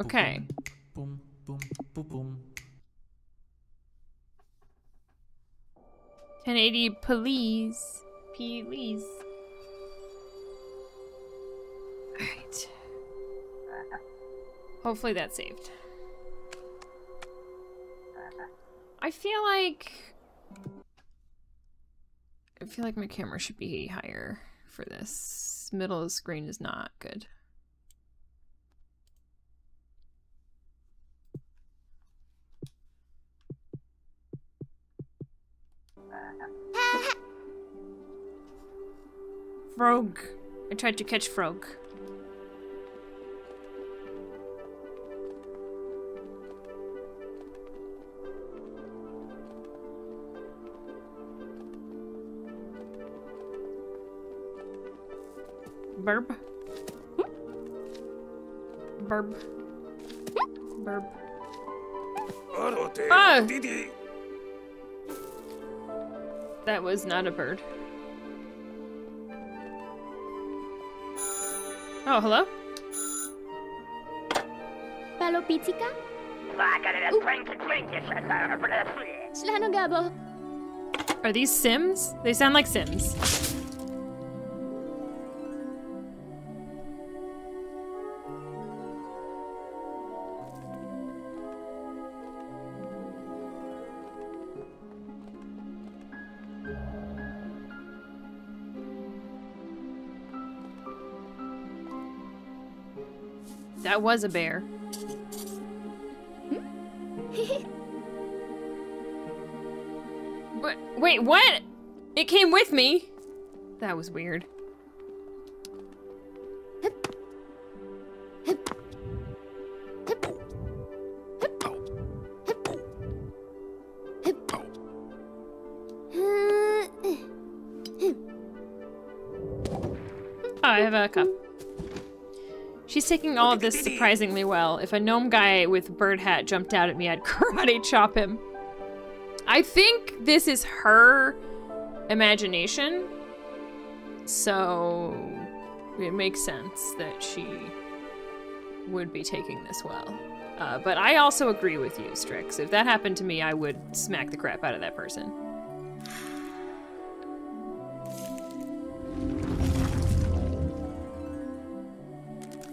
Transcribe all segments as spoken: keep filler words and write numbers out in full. Okay. Boom, boom, boom, boom. ten eighty, please. Please. Alright. Hopefully that saved. I feel like... I feel like my camera should be higher for this. Middle of the screen is not good. Frog. I tried to catch frog. Burb. Burb. Burb. Ah! That was not a bird. Oh, hello? Palo Pizzica? Are these Sims? They sound like Sims. That was a bear. But wait, what? It came with me. That was weird. Oh, I have a cup. She's taking all of this surprisingly well. If a gnome guy with bird hat jumped out at me, I'd karate chop him. I think this is her imagination. So it makes sense that she would be taking this well. Uh, but I also agree with you, Strix. If that happened to me, I would smack the crap out of that person.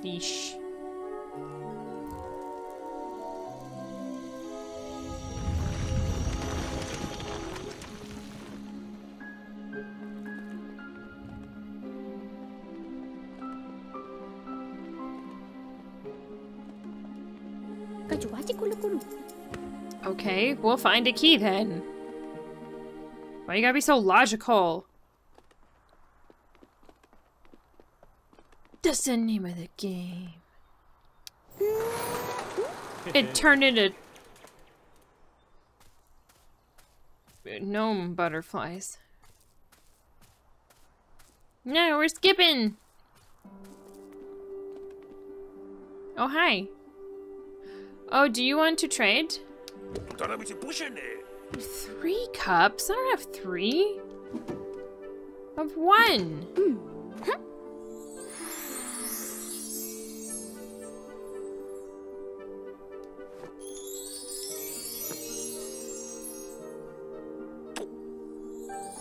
Yeesh. Okay, we'll find a key then. Why you gotta be so logical? That's the name of the game. It turned into gnome butterflies. No, we're skipping. Oh, hi. Oh, do you want to trade? Three cups? I don't have three. I have one. Mm.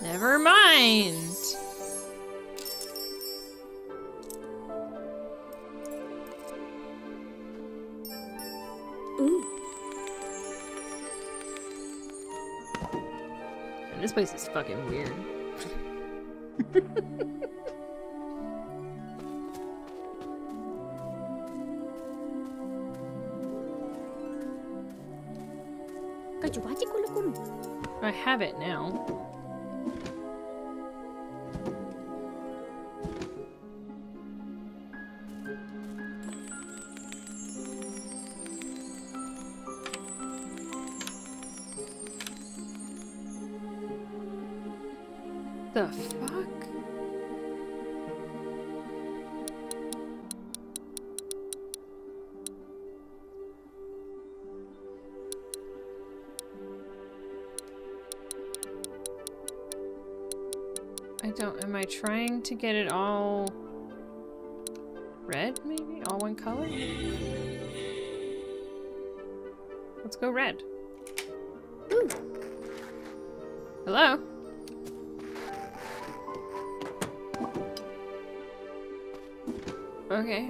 Never mind. Ooh. And this place is fucking weird. I have it now. The fuck? I don't, am I trying to get it all red, maybe? All one color? Let's go red. Ooh. Hello? Okay.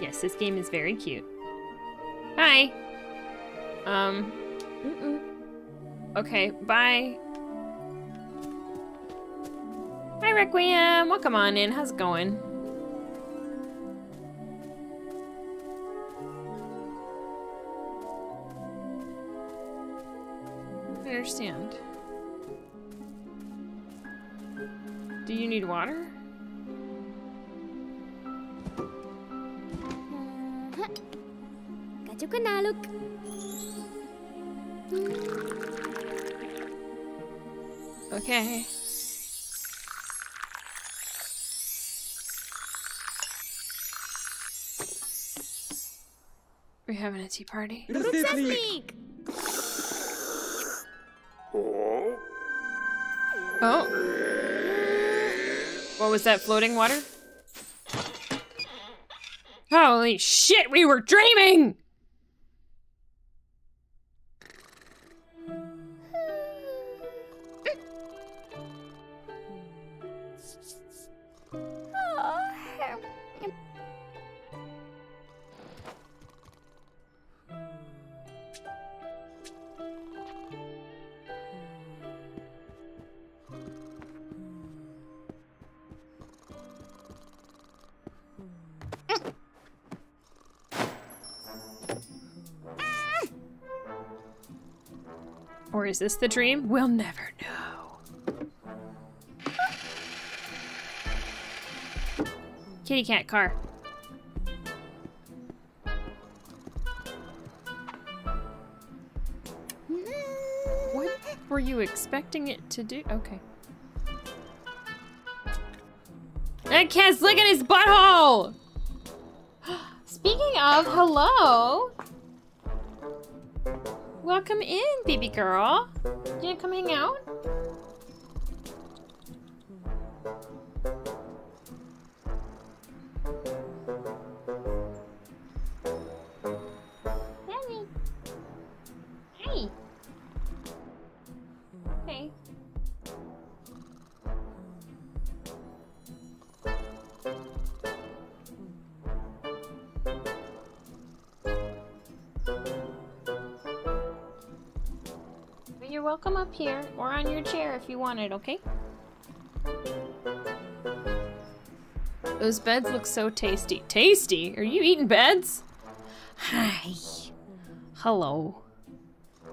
Yes, this game is very cute. Hi! Um... Mm-mm. Okay, bye. Hi, Requiem! Welcome on in. How's it going? I don't understand. Do you need water? Okay. We're having a tea party. Oh. What was that, floating water? Holy shit, we were dreaming! Or is this the dream? We'll never know. Kitty cat car. What were you expecting it to do? Okay. That cat's licking his butthole! Speaking of, hello! Welcome in, baby girl. You gonna come hang out? Daddy. Hey. Hey. You're welcome up here, or on your chair if you want it, okay? Those beds look so tasty. Tasty? Are you eating beds? Hi. Hello.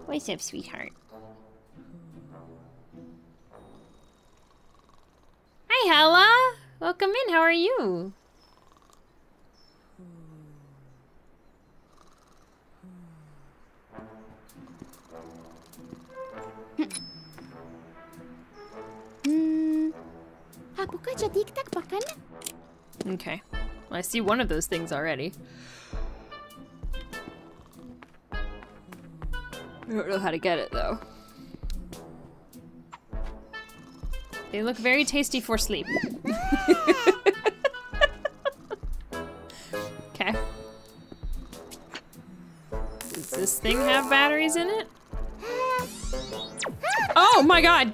What's up, sweetheart? Hi, Hella! Welcome in, how are you? Okay. Well, I see one of those things already. I don't know how to get it, though. They look very tasty for sleep. Okay. Does this thing have batteries in it? Oh my god!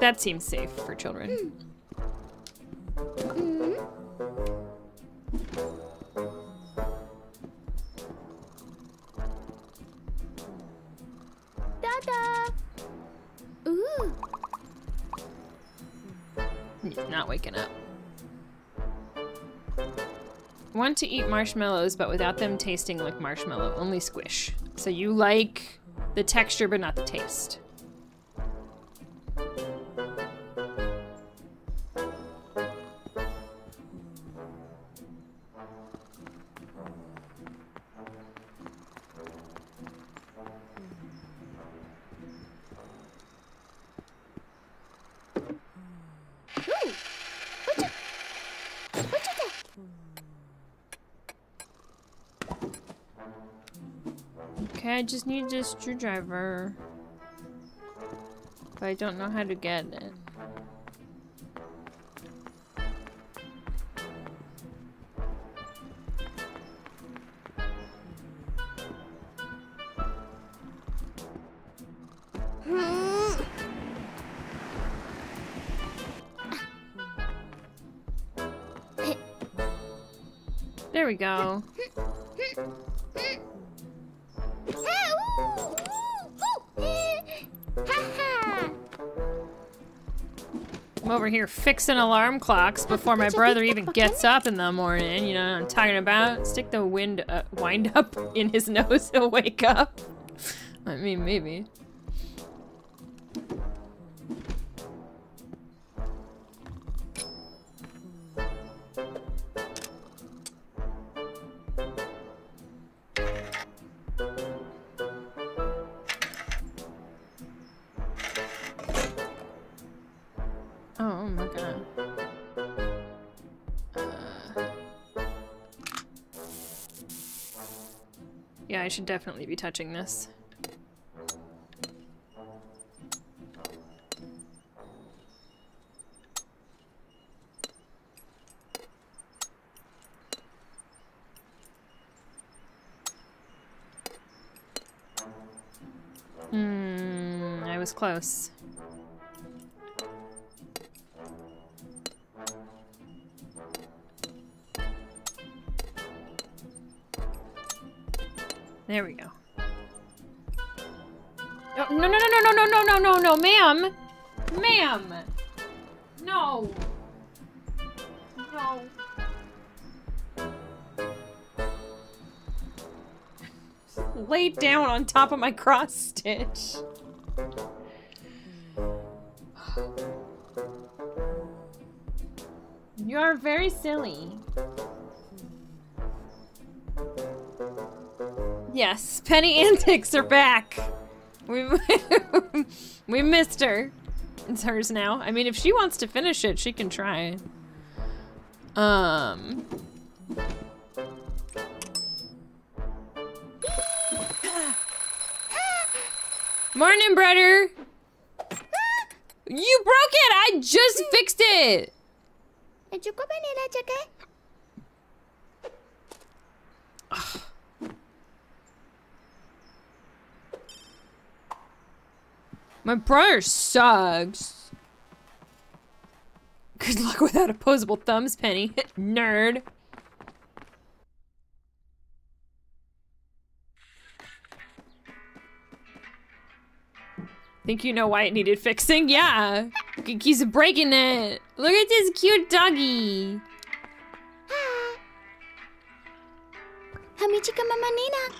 That seems safe for children. Mm. Mm. Da-da. Ooh. Not waking up. Want to eat marshmallows, but without them tasting like marshmallow, only squish. So you like the texture, but not the taste. Okay, I just need this screwdriver, but I don't know how to get it. There we go. I'm over here fixing alarm clocks before my brother even gets up in the morning. You know what I'm talking about? Stick the wind uh, wind up in his nose, he'll wake up. I mean, maybe. Yeah, I should definitely be touching this. Hmm, I was close. There we go. Oh, no, no, no, no, no, no, no, no, no, no, ma'am! Ma'am! No! No. Laid down on top of my cross stitch. You are very silly. Yes, Penny Antics are back. We we missed her. It's hers now. I mean, if she wants to finish it, she can try. Um. Morning, brother. You broke it. I just fixed it. My brother sucks. Good luck without opposable thumbs, Penny. Nerd. Think you know why it needed fixing? Yeah. It keeps breaking it. Look at this cute doggy. Hamichika Mama Nina.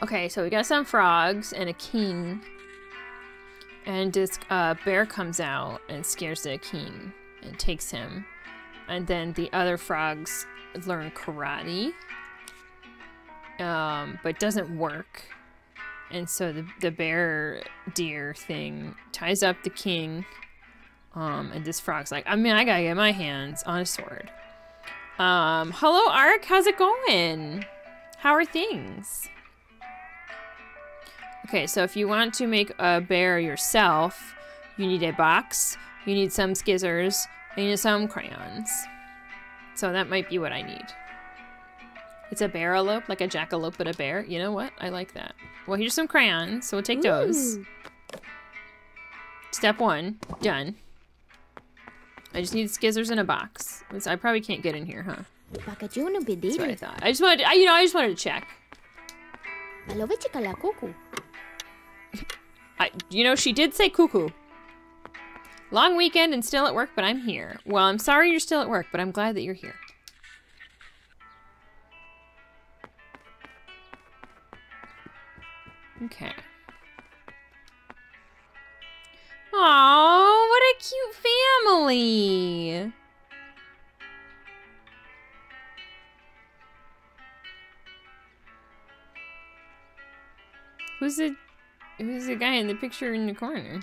Okay, so we got some frogs and a king, and this uh, bear comes out and scares the king and takes him, and then the other frogs learn karate, um, but doesn't work, and so the, the bear deer thing ties up the king, um, and this frog's like, I mean, I gotta get my hands on a sword. Um, hello, Ark, how's it going? How are things? Okay, so if you want to make a bear yourself, you need a box, you need some scissors, and you need some crayons. So that might be what I need. It's a bear-a-lope, like a jackalope, but a bear. You know what? I like that. Well, here's some crayons, so we'll take those. Ooh. Step one, done. I just need scissors and a box. I probably can't get in here, huh? That's what I thought. I just wanted, to, you know, I just wanted to check. I love it, chica la cuckoo. I, you know, she did say cuckoo. Long weekend and still at work, but I'm here. Well, I'm sorry you're still at work, but I'm glad that you're here. Okay. Aww, what a cute family! Who's the... Who's the guy in the picture in the corner?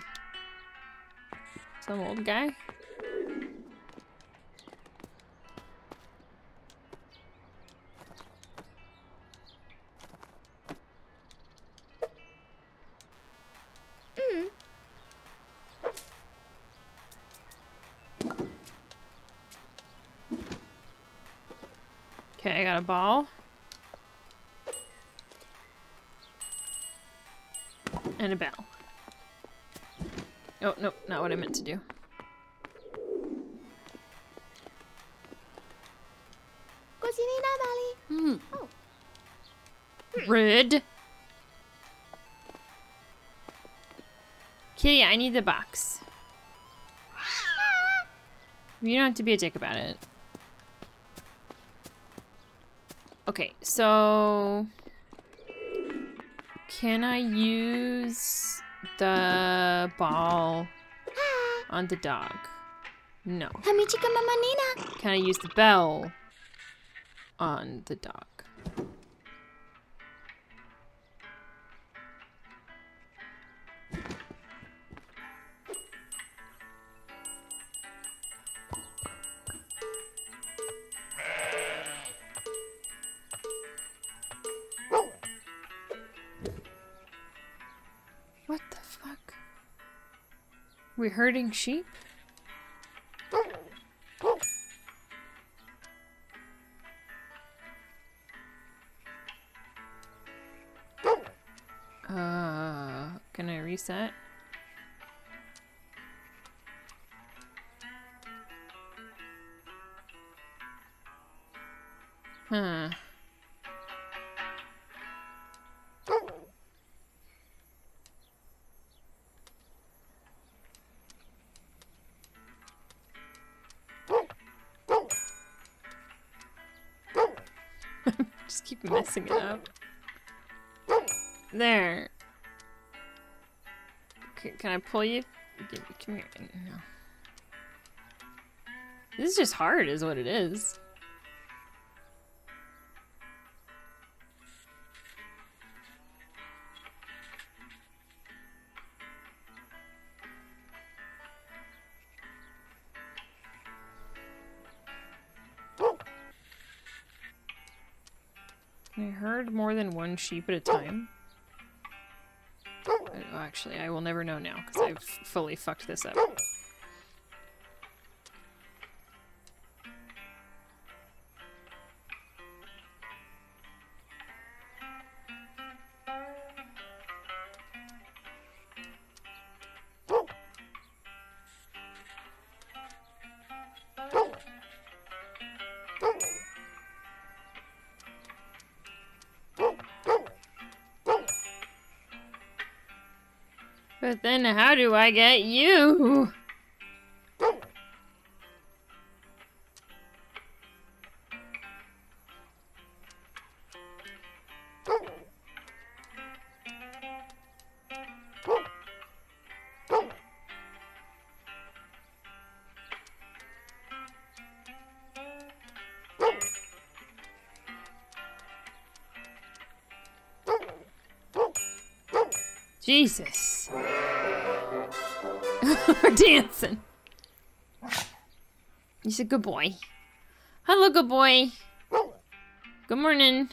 Some old guy? Mm. Okay, I got a ball. And a bell. Oh, no, not what I meant to do. Mm. Oh. Rude. Kitty, I need the box. You don't have to be a dick about it. Okay, so... Can I use the ball on the dog? No. Can I use the bell on the dog? What the fuck? We herding sheep? Uh, can I reset? Huh. Just keep messing it up. There. Okay, can I pull you? Come here. No. This is just hard, is what it is. Can I herd more than one sheep at a time? Oh, actually, I will never know now, because I've fully fucked this up. But then how do I get you? Jesus. We're dancing. He's a good boy. Hello, good boy. Good morning.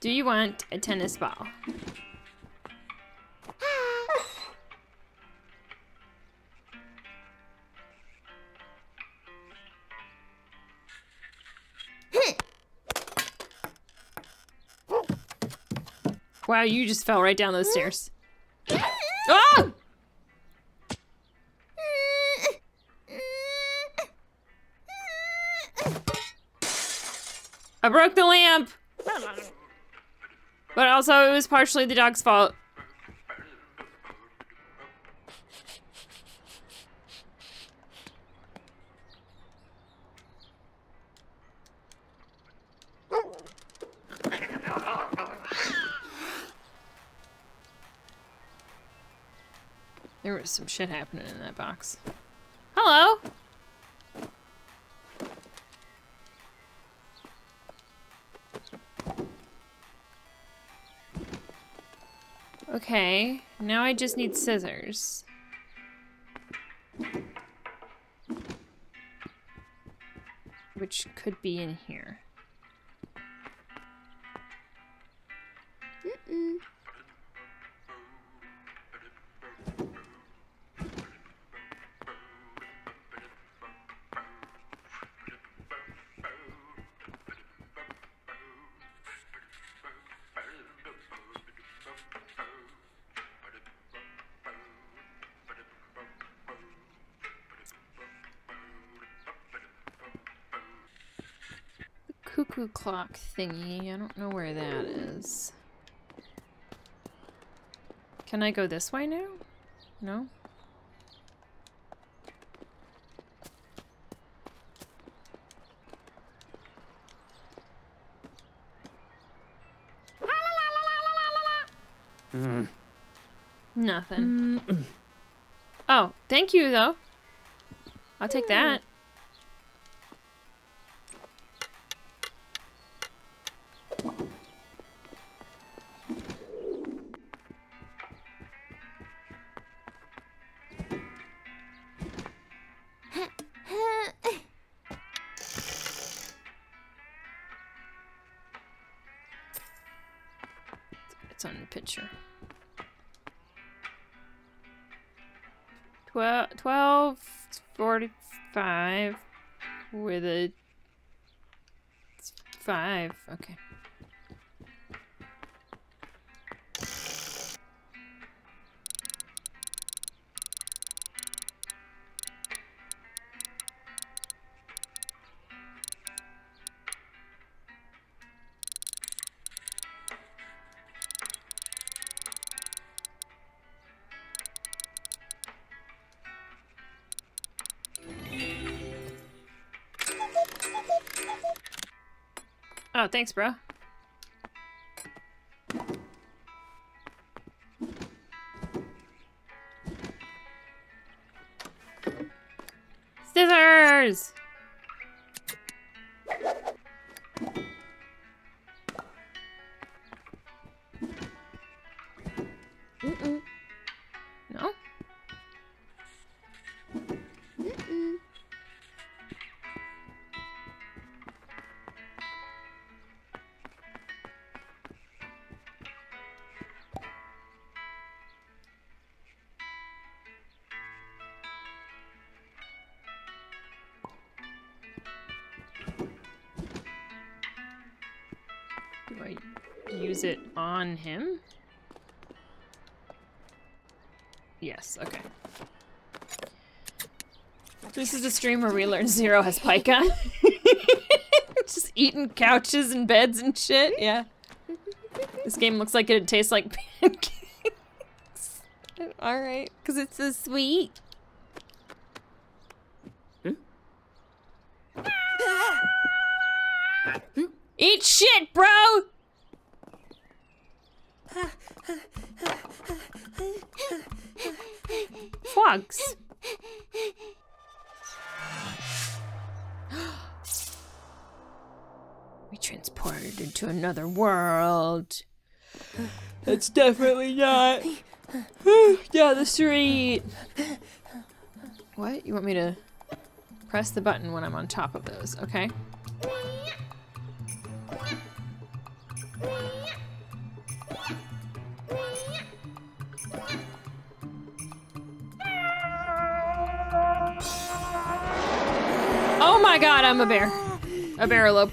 Do you want a tennis ball? Wow, you just fell right down those stairs. Oh! I broke the lamp! But also, it was partially the dog's fault. There was some shit happening in that box. Hello! Okay, now I just need scissors. Which could be in here. Mm-mm. cuckoo clock thingy. I don't know where that is. Can I go this way now? No? Mm. Nothing. Mm. Oh, thank you, though. I'll take that. It's on the picture. twelve forty-five with a five. Okay. Oh, thanks, bro. Scissors! Mm-mm. No? Mm-mm. Use it on him? Yes, okay. This is a stream where we learn Zero has pica. Just eating couches and beds and shit, yeah. This game looks like it tastes like pancakes. Alright, because it's so sweet. Hmm? Eat shit, bro! Frogs. We transported into another world. That's definitely not down the street. What? You want me to press the button when I'm on top of those, okay? Oh my god, I'm a bear. A bearalope.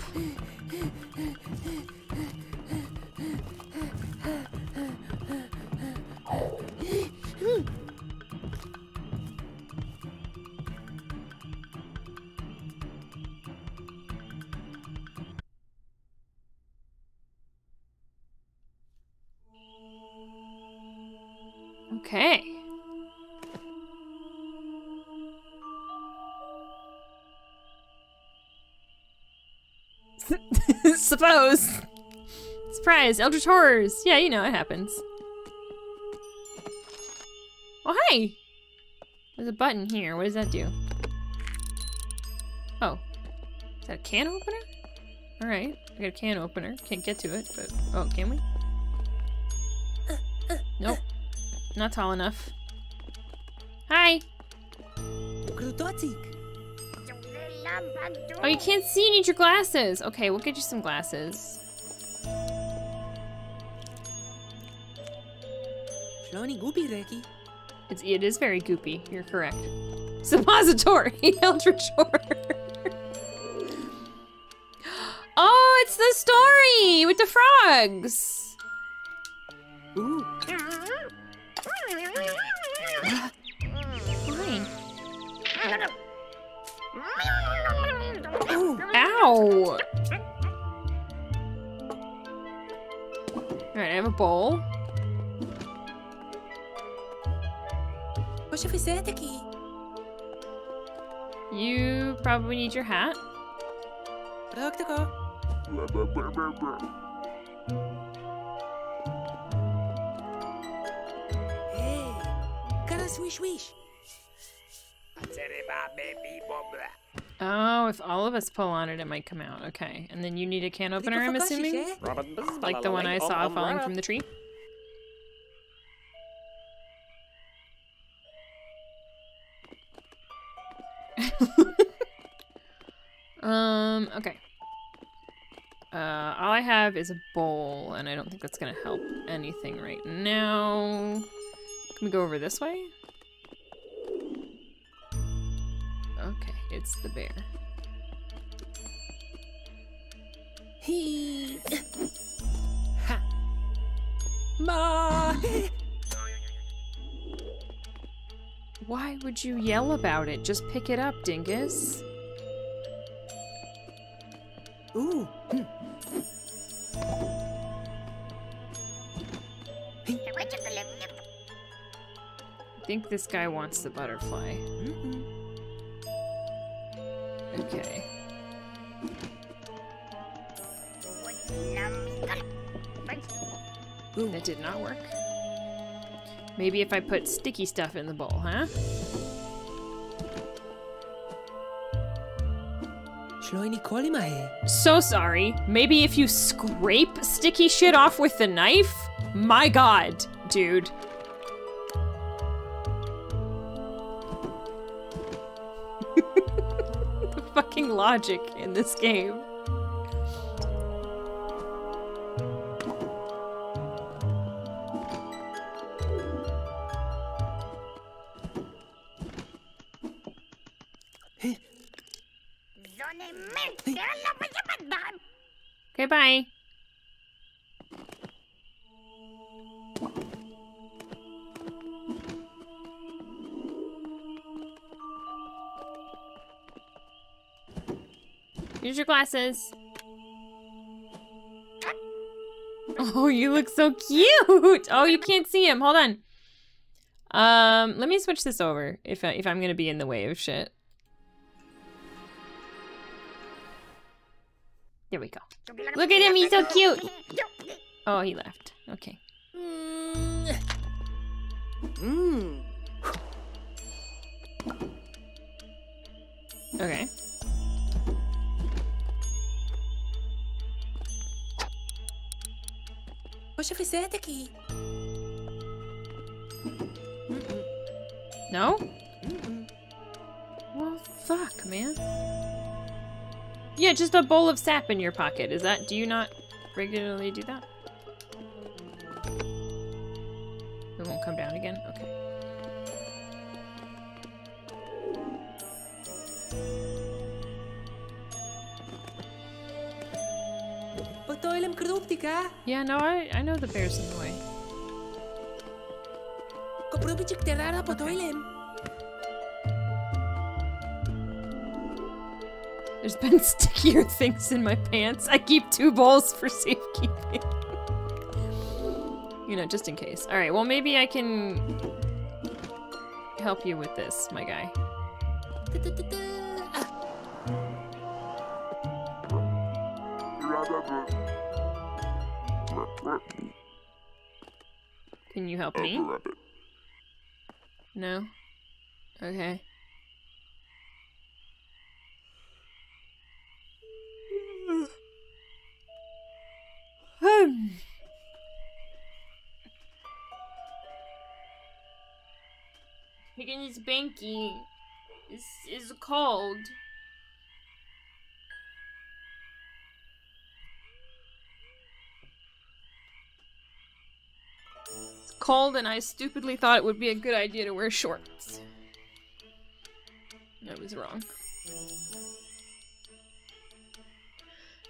Okay. Suppose. Surprise, Eldritch Horrors. Yeah, you know, it happens. Oh, hi! There's a button here. What does that do? Oh. Is that a can opener? Alright. I got a can opener. Can't get to it, but... Oh, can we? Nope. Not tall enough. Hi! Oh, you can't see. You need your glasses. Okay, we'll get you some glasses. It's, it is very goopy. You're correct. Suppository. Eldritch Horror. Oh, it's the story with the frogs. Ooh. Ow! Alright, I have a bowl. You probably need your hat. Oh, if all of us pull on it, it might come out. Okay, and then you need a can opener, I'm assuming? Like the one I saw falling from the tree? um, okay. Uh, all I have is a bowl, and I don't think that's gonna help anything right now. Can we go over this way? Okay, it's the bear. He ha ma. Why would you yell about it? Just pick it up, dingus. Ooh. Hmm. I think this guy wants the butterfly. Mm-mm. Okay. Ooh, that did not work. Maybe if I put sticky stuff in the bowl, huh? So sorry. Maybe if you scrape sticky shit off with the knife? My god, dude. The fucking logic in this game. Okay, bye. Here's your glasses. Oh, you look so cute. Oh, you can't see him. Hold on. Um, let me switch this over if I, if I'm gonna be in the way of shit. There we go. Look at him, he's so cute! Oh, he left. Okay. Mm. Okay. No? Well, fuck, man. Yeah, just a bowl of sap in your pocket. Is that, do you not regularly do that? It won't come down again? Okay. Yeah, no, I, I know the bear's in the way. Okay. There's been stickier things in my pants. I keep two bowls for safekeeping. You know, just in case. All right, well, maybe I can help you with this, my guy. Can you help me? No? Okay. Picking his banky is is cold. It's cold, and I stupidly thought it would be a good idea to wear shorts. I was wrong.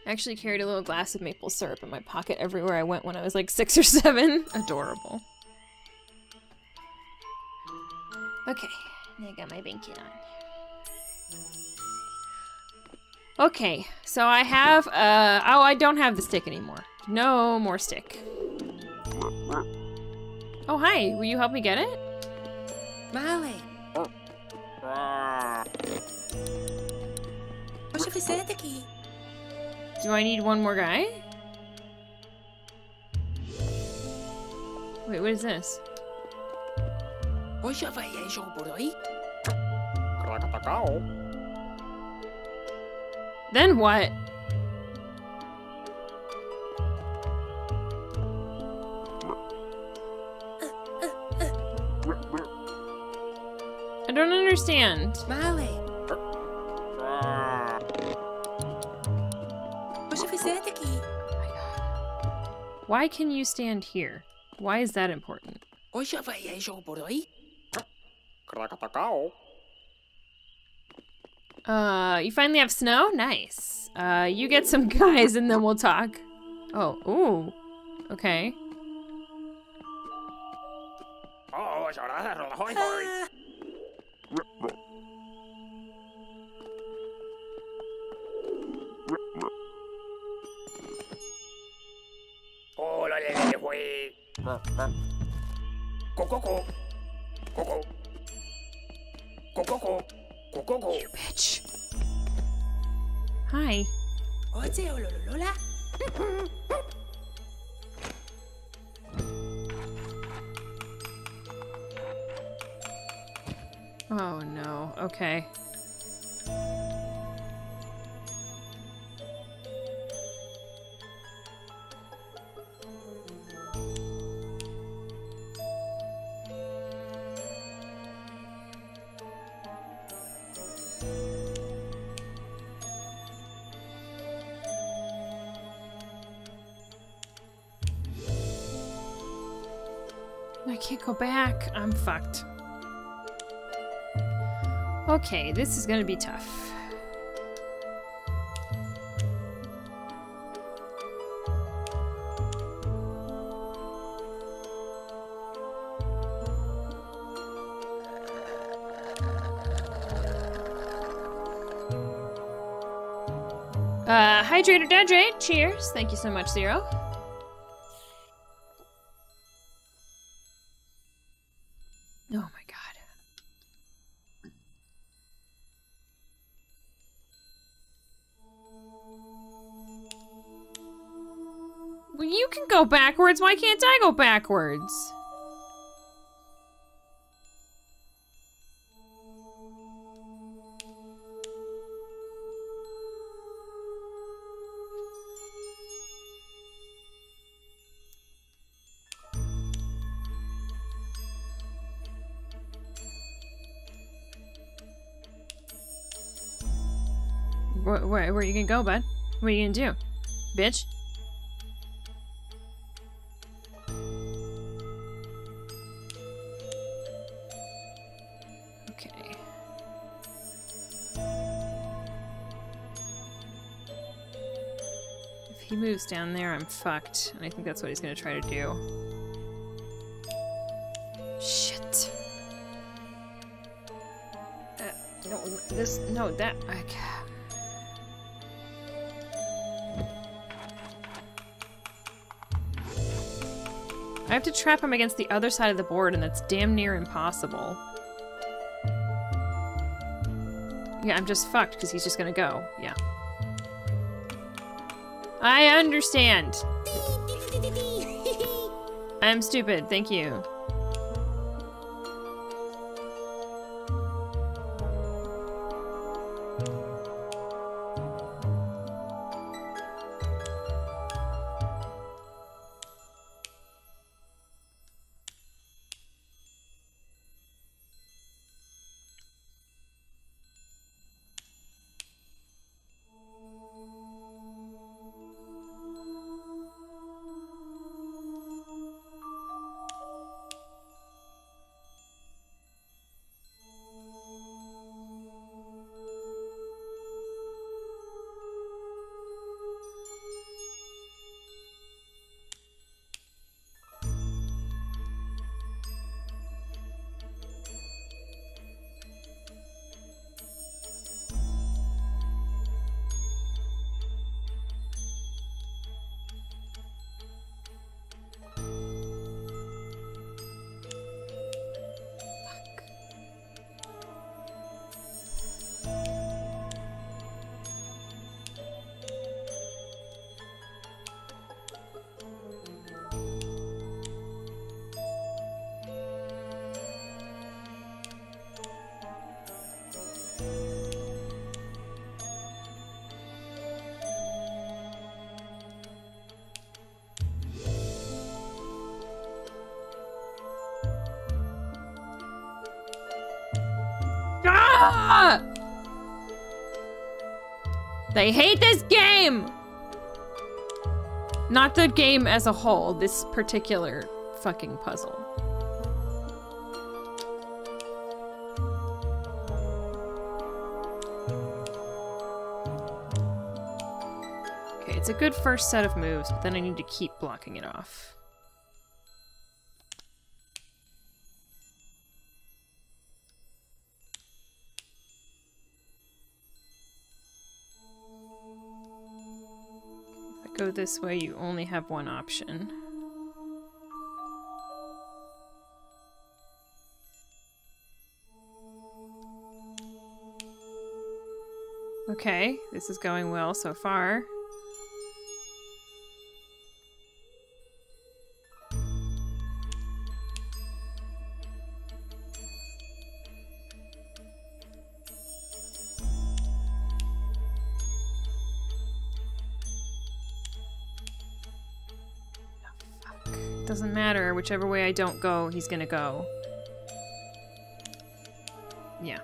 I actually carried a little glass of maple syrup in my pocket everywhere I went when I was like six or seven. Adorable. Okay, I got my binky on. Okay, so I have, uh, oh, I don't have the stick anymore. No more stick. Oh, hi. Will you help me get it? Vale. Do I need one more guy? Wait, what is this? Then what? I don't understand. Vale. Why can you stand here? Why is that important? Uh, you finally have snow? Nice. Uh, you get some guys and then we'll talk. Oh, ooh. Okay. Ah. You bitch. Hi. Oh no, okay. I can't go back. I'm fucked. Okay, this is gonna be tough. Uh, hydrate or dehydrate. Cheers. Thank you so much, Zero. Go backwards. Why can't I go backwards? Where, where, where are you gonna go, bud? What are you gonna do, bitch? He moves down there, I'm fucked. And I think that's what he's gonna try to do. Shit. Uh, no, this, no, that, I can't. I have to trap him against the other side of the board, and that's damn near impossible. Yeah, I'm just fucked, because he's just gonna go. Yeah. I understand. I'm stupid, thank you. Ah! They hate this game! Not the game as a whole, this particular fucking puzzle. Okay, it's a good first set of moves, but then I need to keep blocking it off. Go this way, you only have one option. Okay, this is going well so far. Doesn't matter, whichever way I don't go, he's gonna go. Yeah.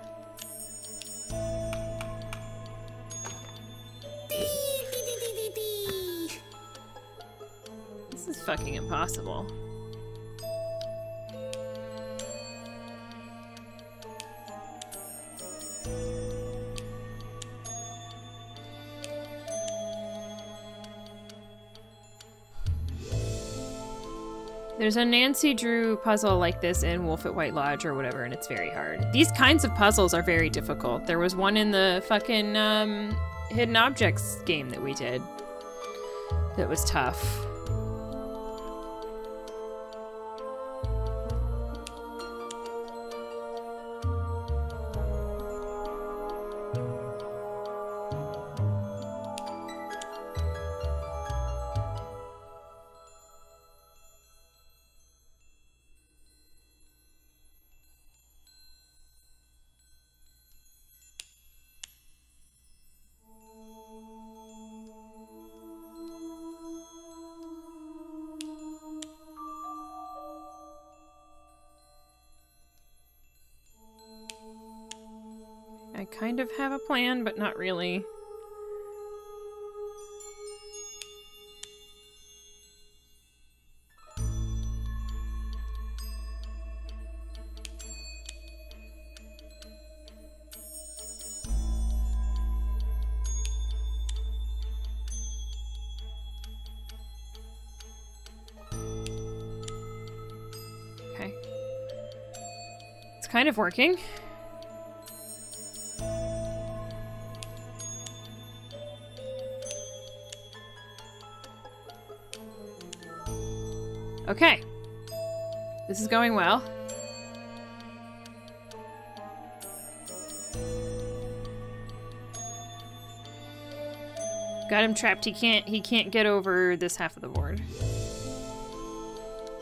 This is fucking impossible. There's a Nancy Drew puzzle like this in Wolf at White Lodge or whatever, and it's very hard. These kinds of puzzles are very difficult. There was one in the fucking um, Hidden Objects game that we did that was tough. Kind of have a plan, but not really. Okay. It's kind of working. Okay, this is going well. Got him trapped. He can't. He can't get over this half of the board.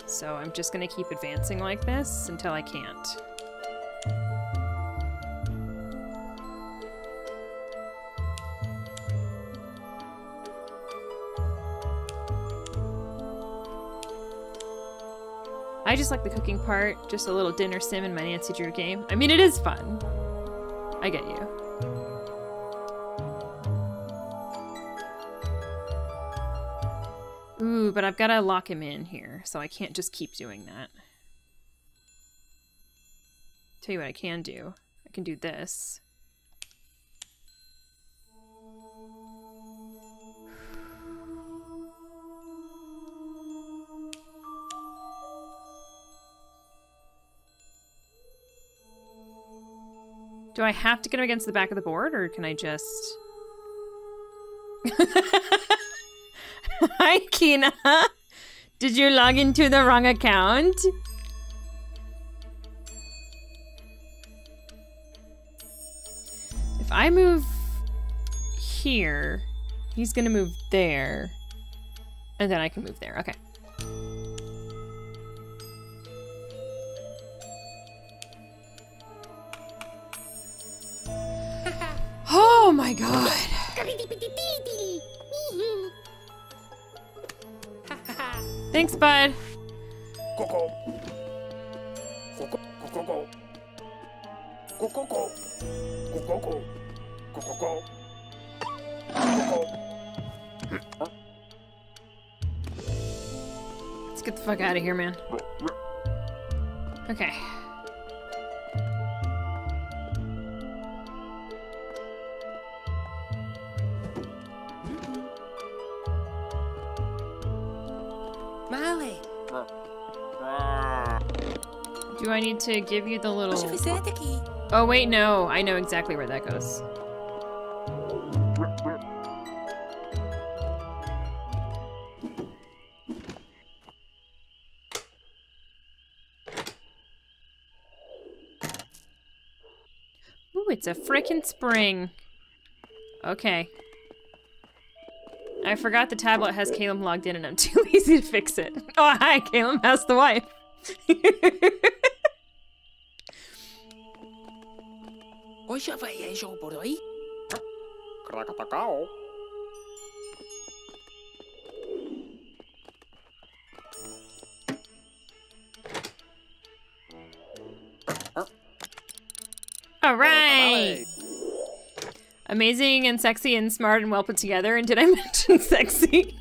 So I'm just gonna keep advancing like this until I can't. I just like the cooking part, just a little dinner sim in my Nancy Drew game. I mean, it is fun. I get you. Ooh, but I've got to lock him in here, so I can't just keep doing that. Tell you what I can do. I can do this. Do I have to get him against the back of the board, or can I just... Hi, Kina! Did you log into the wrong account? If I move here, he's gonna move there. And then I can move there, okay. Oh my god. Thanks, bud. Cococo, Cococo, Cococo, Cococo. Let's get the fuck out of here, man. Okay. Molly. Do I need to give you the little... Oh wait, no. I know exactly where that goes. Ooh, it's a frickin' spring. Okay. I forgot the tablet has Caleb logged in and I'm too lazy to fix it. Oh, hi, Caleb. How's the wife? All right. Amazing and sexy and smart and well put together. And did I mention sexy?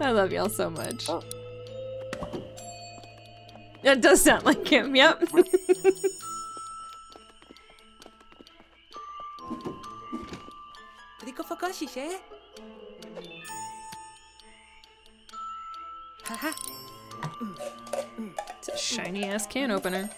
I love y'all so much. That does sound like him, yep. It's a shiny-ass can opener.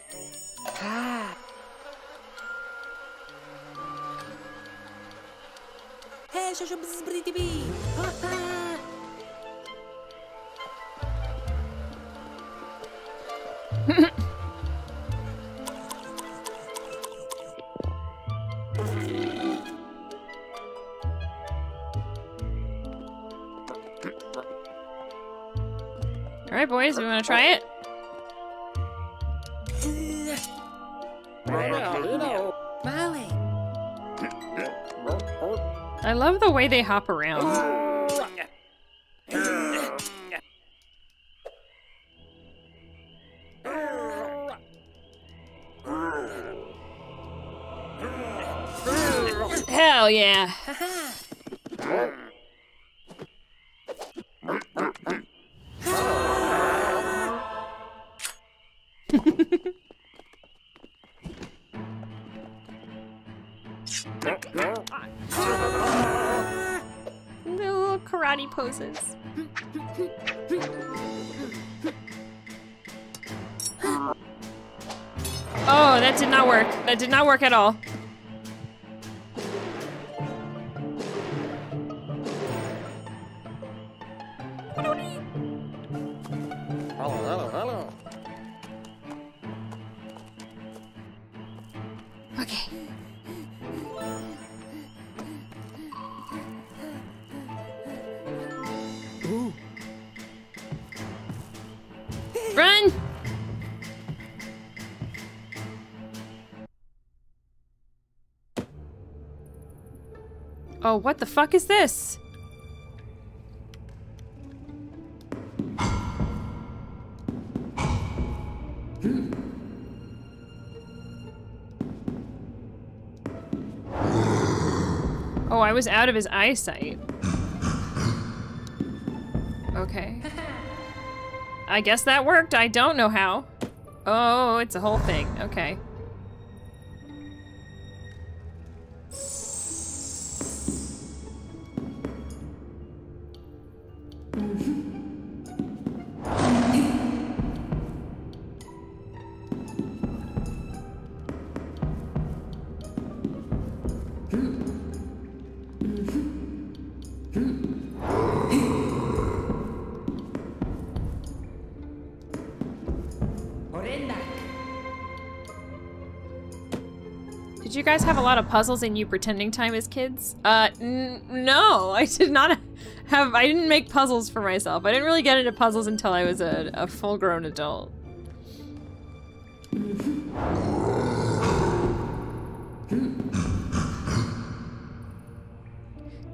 Alright boys, we wanna try it? I love the way they hop around. Hell yeah. Little karate poses. Oh, that did not work. That did not work at all. Oh, what the fuck is this? Oh, I was out of his eyesight. Okay. I guess that worked. I don't know how. Oh, it's a whole thing. Okay. Did you guys have a lot of puzzles in you pretending time as kids? Uh, n no, I did not have, I didn't make puzzles for myself. I didn't really get into puzzles until I was a, a full-grown adult.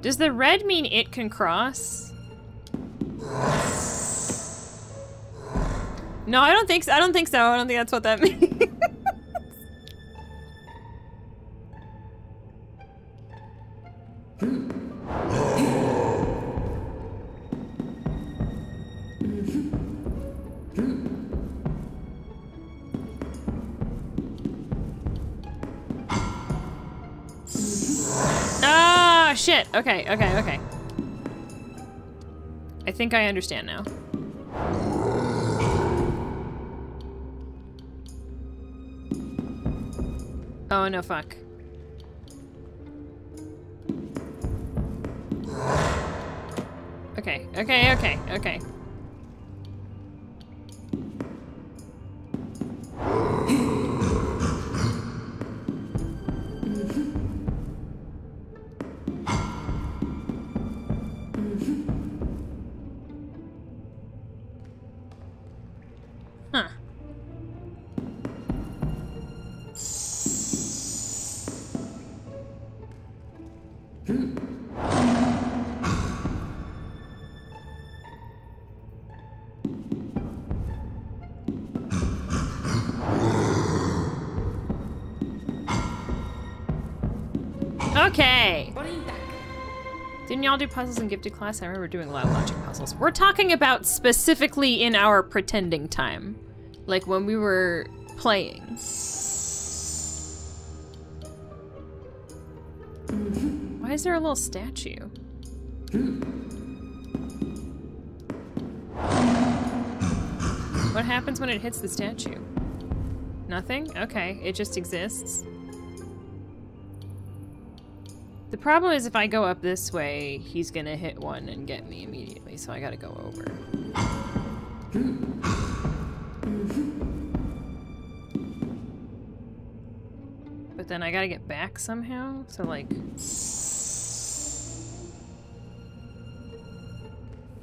Does the red mean it can cross? No, I don't think so. I don't think so. I don't think that's what that means. Shit! Okay, okay, okay. I think I understand now. Oh, no, fuck. Okay, okay, okay, okay. Okay. Didn't y'all do puzzles in Gifted class? I remember doing a lot of logic puzzles. We're talking about specifically in our pretending time. Like when we were playing. Mm-hmm. Why is there a little statue? Mm. What happens when it hits the statue? Nothing? Okay, it just exists. The problem is if I go up this way, he's gonna hit one and get me immediately, so I gotta go over. But then I gotta get back somehow, so like...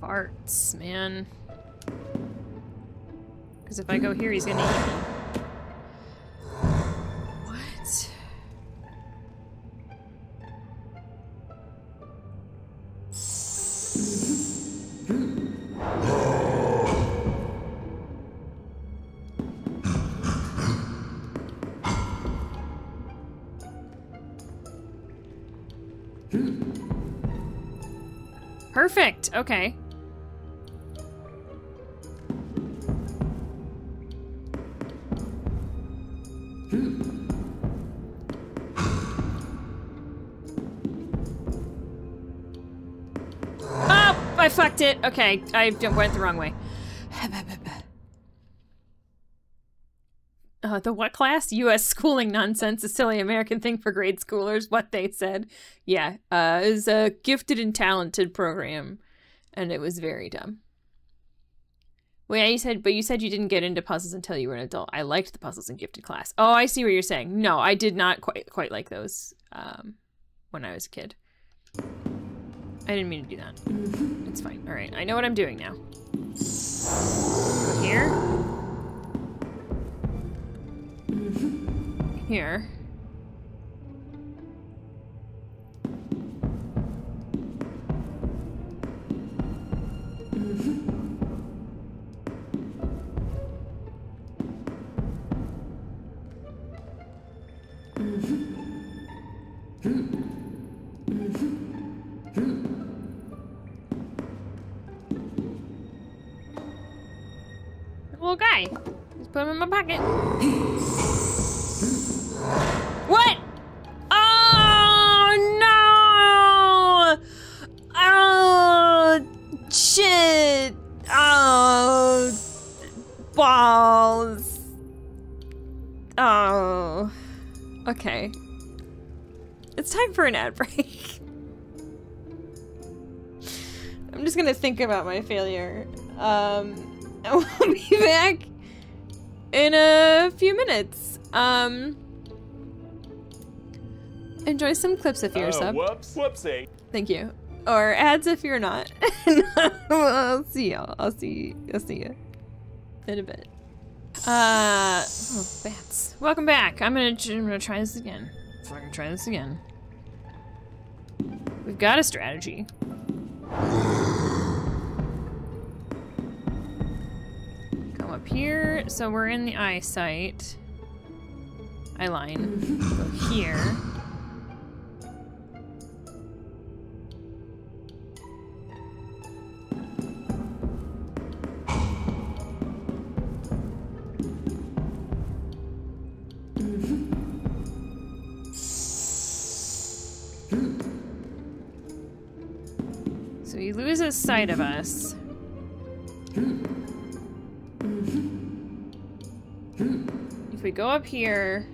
Farts, man. Because if I go here, he's gonna eat me. Perfect! Okay. Oh! I fucked it! Okay, I went the wrong way. Uh, the what class? U S schooling nonsense, a silly American thing for grade schoolers, what they said. Yeah, uh, it was a gifted and talented program, and it was very dumb. Well, yeah, you said, but you said you didn't get into puzzles until you were an adult. I liked the puzzles in Gifted class. Oh, I see what you're saying. No, I did not quite quite like those um, when I was a kid. I didn't mean to do that. It's fine. All right, I know what I'm doing now. Here. Here. Little guy. Just put him in my pocket. What? Oh, no! Oh, shit! Oh, balls. Oh. Okay. It's time for an ad break. I'm just gonna think about my failure. Um, and we'll be back in a few minutes. Um... Enjoy some clips if you're uh, sub. Whoops, whoopsie. Thank you. Or ads if you're not. I'll see y'all. I'll see. I'll see you in a bit. Uh, oh, bats. Welcome back. I'm gonna. I'm gonna try this again. I'm gonna try this again. We've got a strategy. Come up here. So we're in the eyesight. Eye line. Go here. So he loses sight of us. If we go up here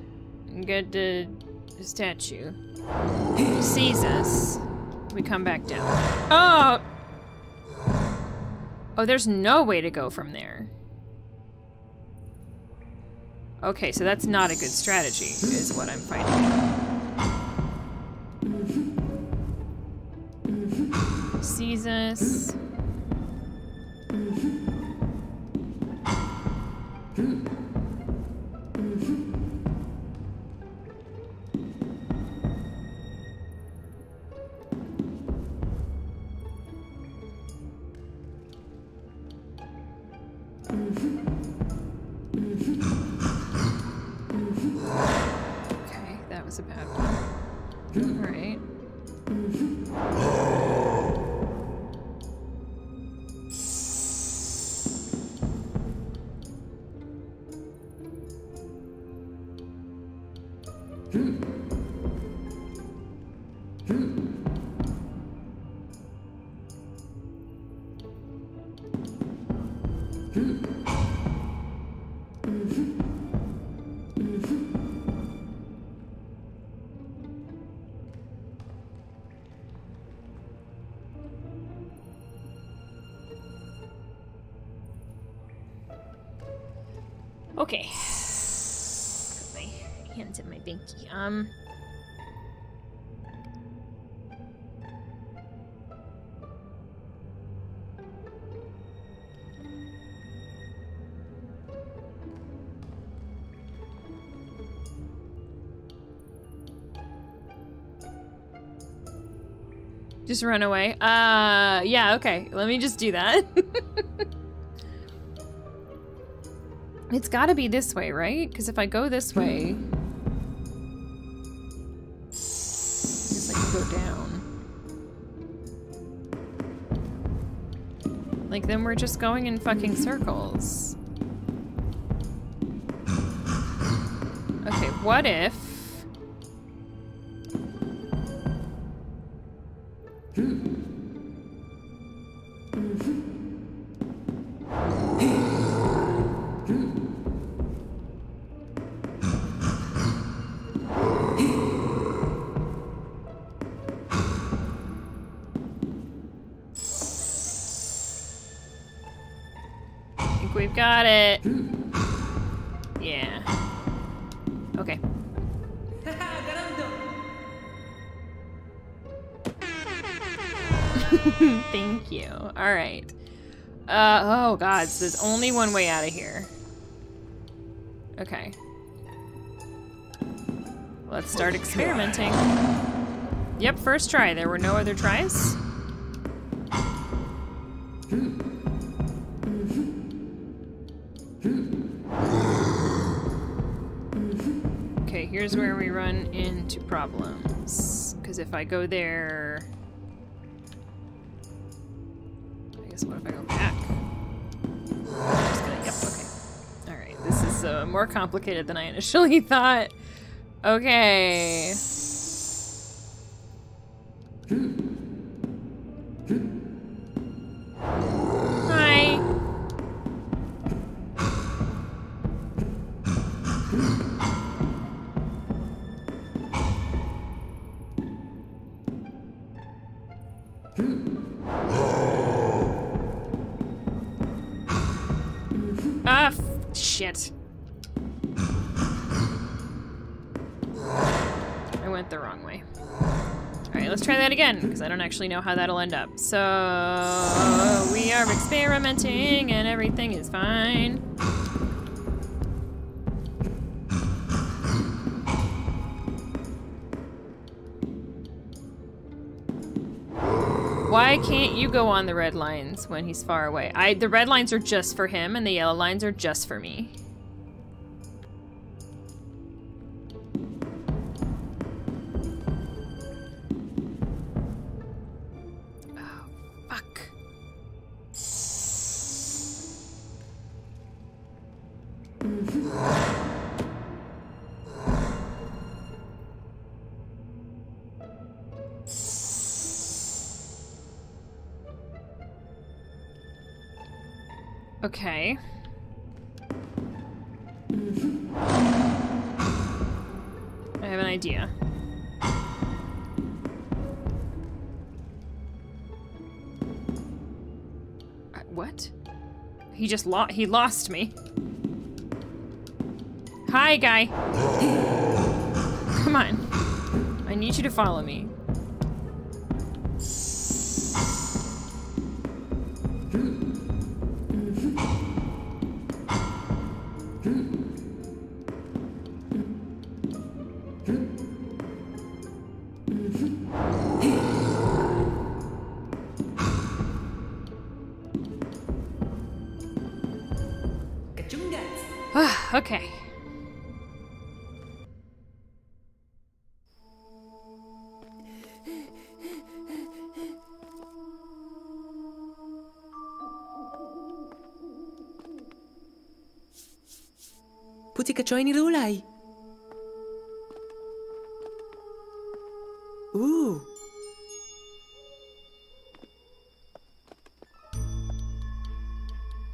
and get to the statue, he sees us. We come back down. Oh! Oh, there's no way to go from there. Okay, so that's not a good strategy, is what I'm finding out. Sees us. Okay. Put my hands in my binky. Um. Just run away. Uh, yeah, okay. Let me just do that. It's gotta be this way, right? Because if I go this way... I guess I can go down. Like, then we're just going in fucking circles. Okay, what if... Got it. Yeah. Okay. Thank you. All right. Uh, oh, God. So there's only one way out of here. Okay. Let's start experimenting. Yep, first try. There were no other tries. Here's where we run into problems. Because if I go there... I guess what if I go back? I'm just gonna, yep, okay. Alright, this is uh, more complicated than I initially thought. Okay. Because I don't actually know how that'll end up. So we are experimenting and everything is fine. Why can't you go on the red lines when he's far away? I the red lines are just for him and the yellow lines are just for me. Okay. I have an idea. What? He just lost- he lost me. Hi, guy. Come on. I need you to follow me. Okay. Putika joini lulai. Ooh.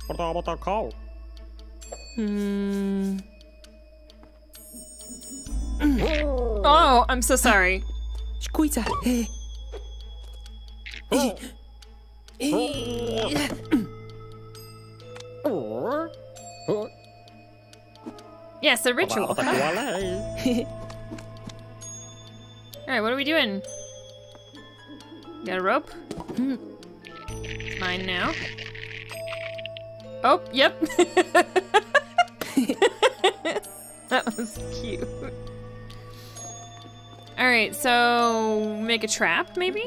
What about a cow? Hmm. Oh, I'm so sorry. Squeeza. Yes, a ritual. All right, what are we doing? Got a rope? It's mine now. Oh, yep. That was cute. Alright, so make a trap, maybe?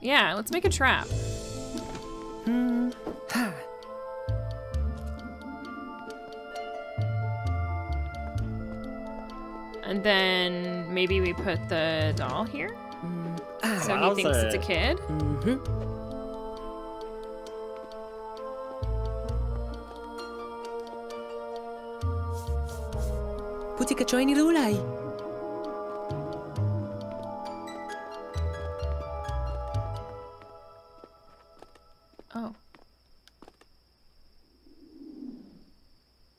Yeah, let's make a trap. Hmm. Ha. And then maybe we put the doll here? Mm. Ah, so he I'll thinks say. It's a kid? Mm-hmm. Putika joini lulai. Oh.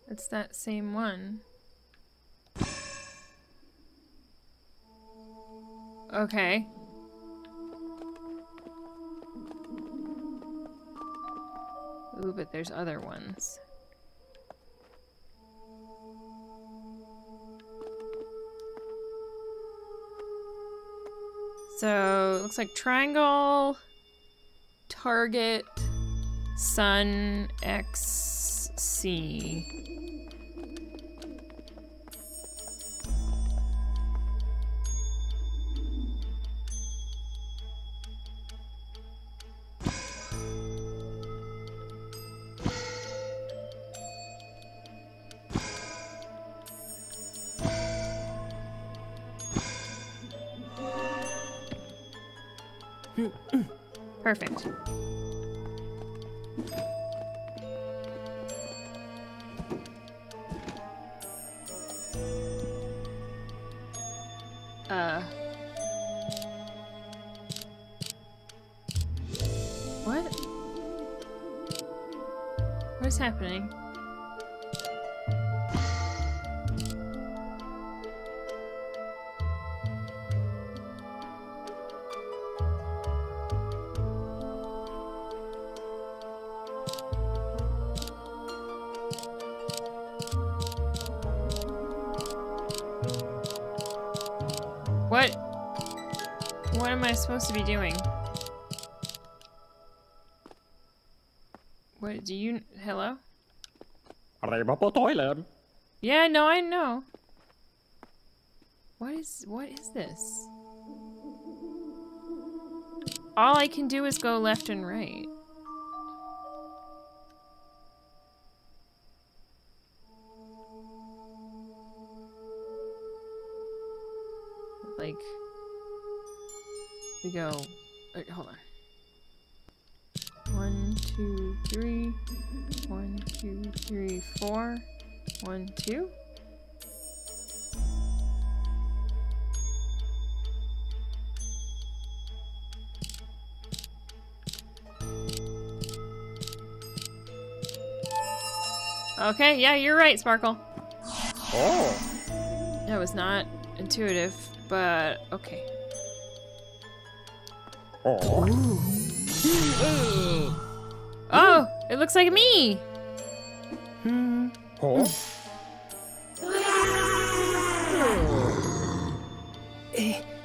It's that same one. Okay. Ooh, but there's other ones. So, it looks like triangle, target, sun, X, C. Perfect. Uh. What? What is happening? Supposed to be doing? What do you? Hello? Yeah, no, I know. What is? What is this? All I can do is go left and right. Like. We go. Right, hold on. One, two, three. One, two, three, four. One, two. Okay, yeah, you're right, Sparkle. Oh. That was not intuitive, but okay. Oh. Ooh. Ooh. Oh, it looks like me. Hmm. Oh.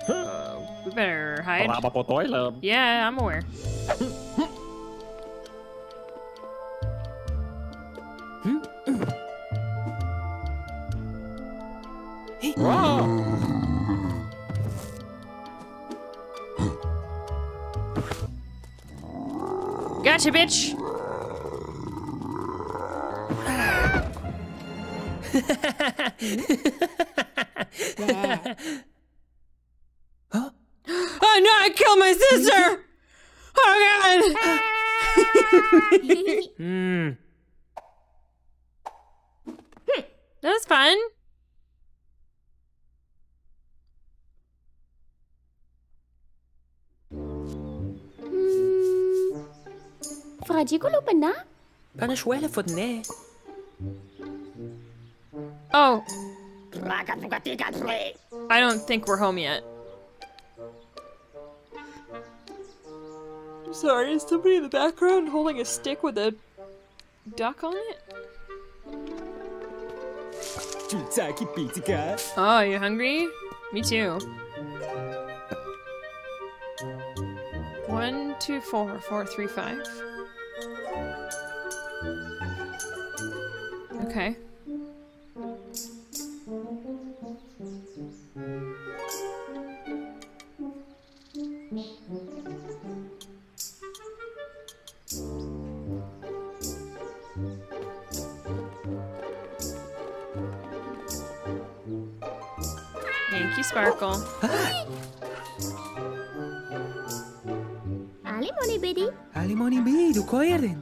Uh, we better hide. Yeah, I'm aware. Gotcha, bitch. Yeah. Huh? Oh no, I killed my sister! Oh god! Hmm. That was fun. Oh. I don't think we're home yet. I'm sorry, is somebody in the background holding a stick with a duck on it? Oh, you hungry? Me too. One, two, four, four, three, five. Okay. Thank you, Sparkle. Alimony bidi. Alimony bidi, du koyerdin.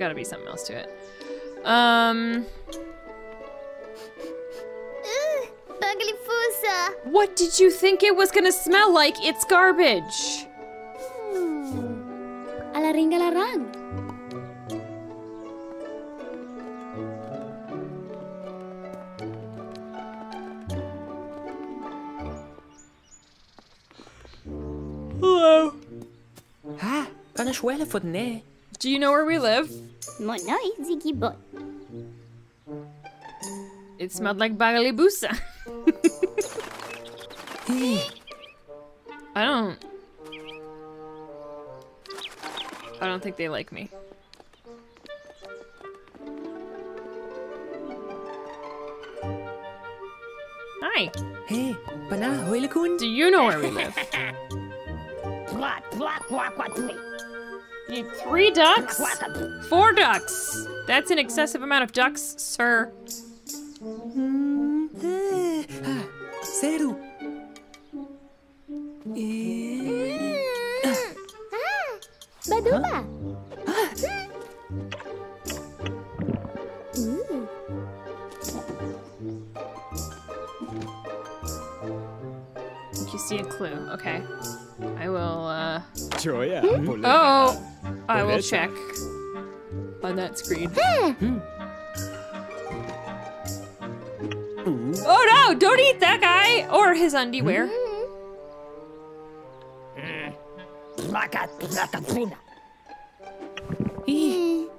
Gotta be something else to it. Um. What did you think it was gonna smell like? It's garbage. Hello. Ha! Panashuela for ne. Do you know where we live? It smelled like bagalibusa. I don't... I don't think they like me. Hi. Hey, do you know where we live? You need three ducks? Four ducks! That's an excessive amount of ducks, sir. You see a clue. Okay. I will, uh... Oh! I will check on that screen. Oh no! Don't eat that guy! Or his underwear.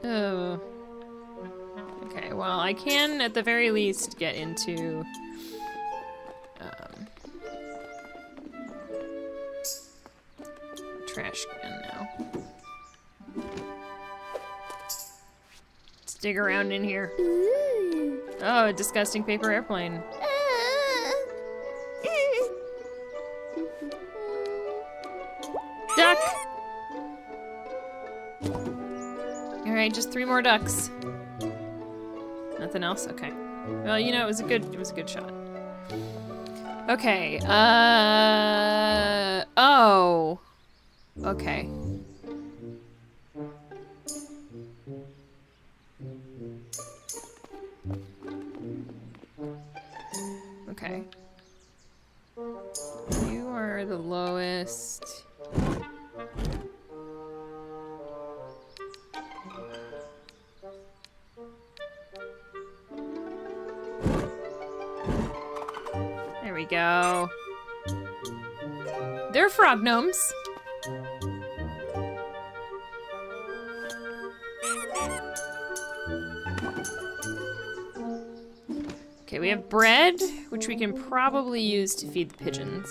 Oh. Okay, well, I can at the very least get into... Um, trash can now. Dig around in here. Ooh. Oh, a disgusting paper airplane. Duck! All right, right, just three more ducks. Nothing else? Okay. Well, you know, it was a good, it was a good shot. Okay, uh... oh! Okay. Okay. You are the lowest. There we go. They're frog gnomes. Okay, we have bread, which we can probably use to feed the pigeons.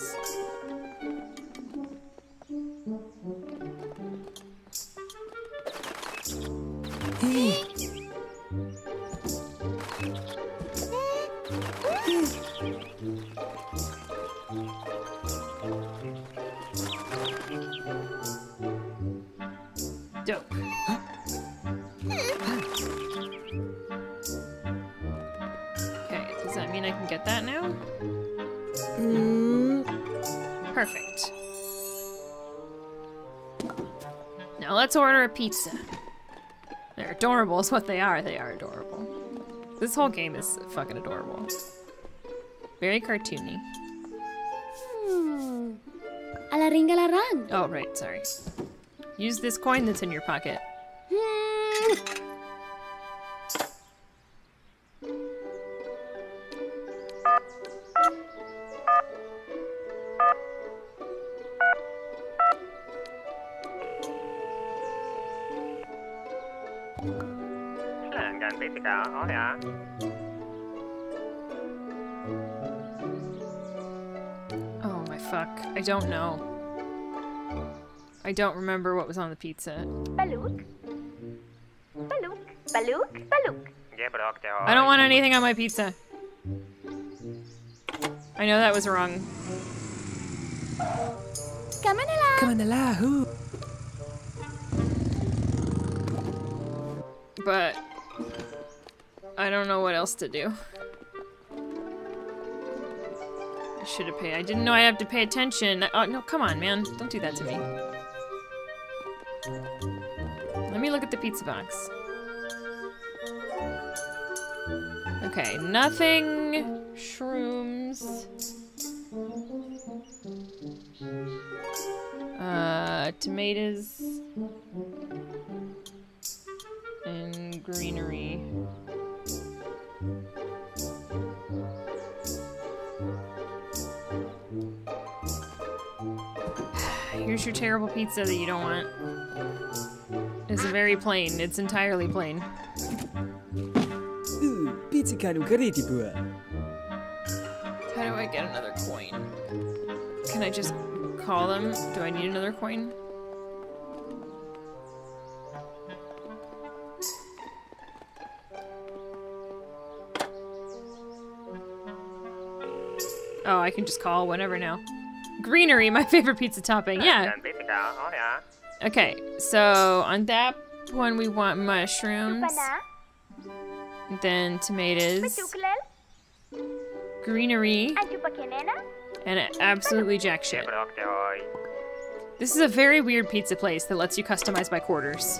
Let's order a pizza. They're adorable is what they are. They are adorable. This whole game is fucking adorable. Very cartoony. Hmm. A la ring, a la rang. Oh, right, sorry. Use this coin that's in your pocket. Hmm. Oh my fuck. I don't know. I don't remember what was on the pizza. Baluk. Baluk. Baluk. Baluk. I don't want anything on my pizza. I know that was wrong. Kamanela. Kamanela, who? But I don't know what else to do. I should have paid. I didn't know I have to pay attention. I, oh, no, come on, man. Don't do that to me. Let me look at the pizza box. Okay, nothing. Shrooms. Uh, tomatoes. And greenery. Here's your terrible pizza that you don't want. It's very plain. It's entirely plain. Ooh, pizza kind of great, bro. How do I get another coin? Can I just call them? Do I need another coin? Oh, I can just call whenever now. Greenery, my favorite pizza topping, yeah. Okay, so on that one we want mushrooms. Then tomatoes. Greenery. And absolutely jack shit. This is a very weird pizza place that lets you customize by quarters.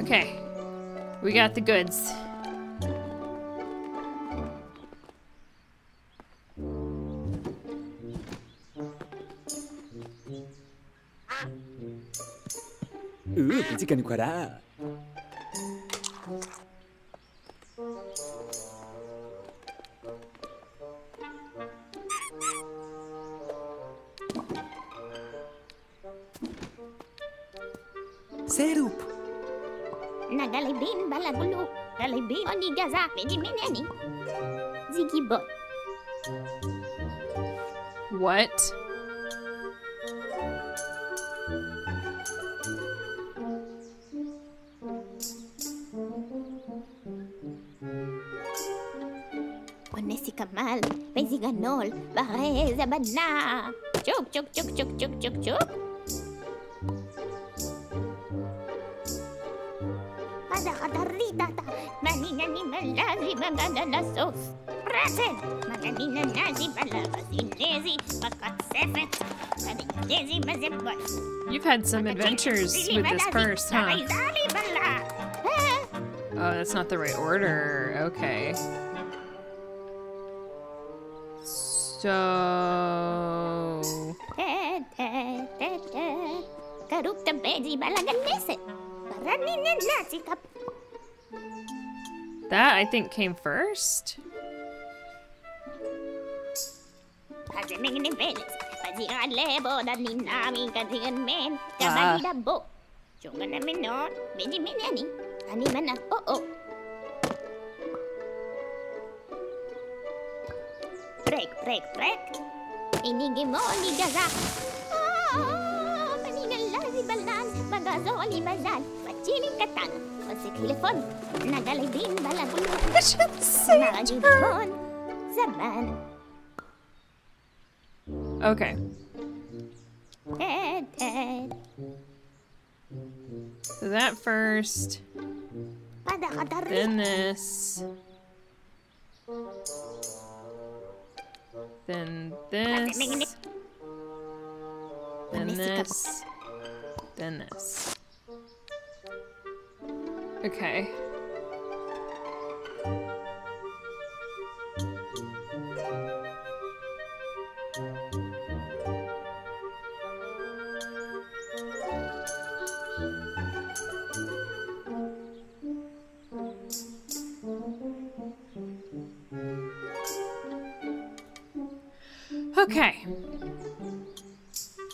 Okay. We got the goods. Ooh, pizza can quara. Serup. Nagalibin balagulu. Galibin oni gaza. Bediminani. Zigibo. What? נסי כמל, מזי גנול, ברז הבנה. צ'וק, צ'וק, צ'וק, צ'וק, צ'וק, צ'וק, צ'וק. מדה חדרידת, מנינה נמלזי במדנה סוף. רצל, מנינה נזי בלבזי נזי בקצפת. נזי מזבוש. You've had some adventures with this purse, huh? Oh, that's not the right order. Okay. So... that, I think, came first? Uh. Oh, oh. Break, break, break. Inigimoni gaza. Oh, panigalazi balan, bagazoli balan, pachili katan, pasikilifon, nagalibin balabun, narajibon, zaman. Okay. Ed, ed. So that first. Then this. Then this. Then this. Then this. Okay. Okay.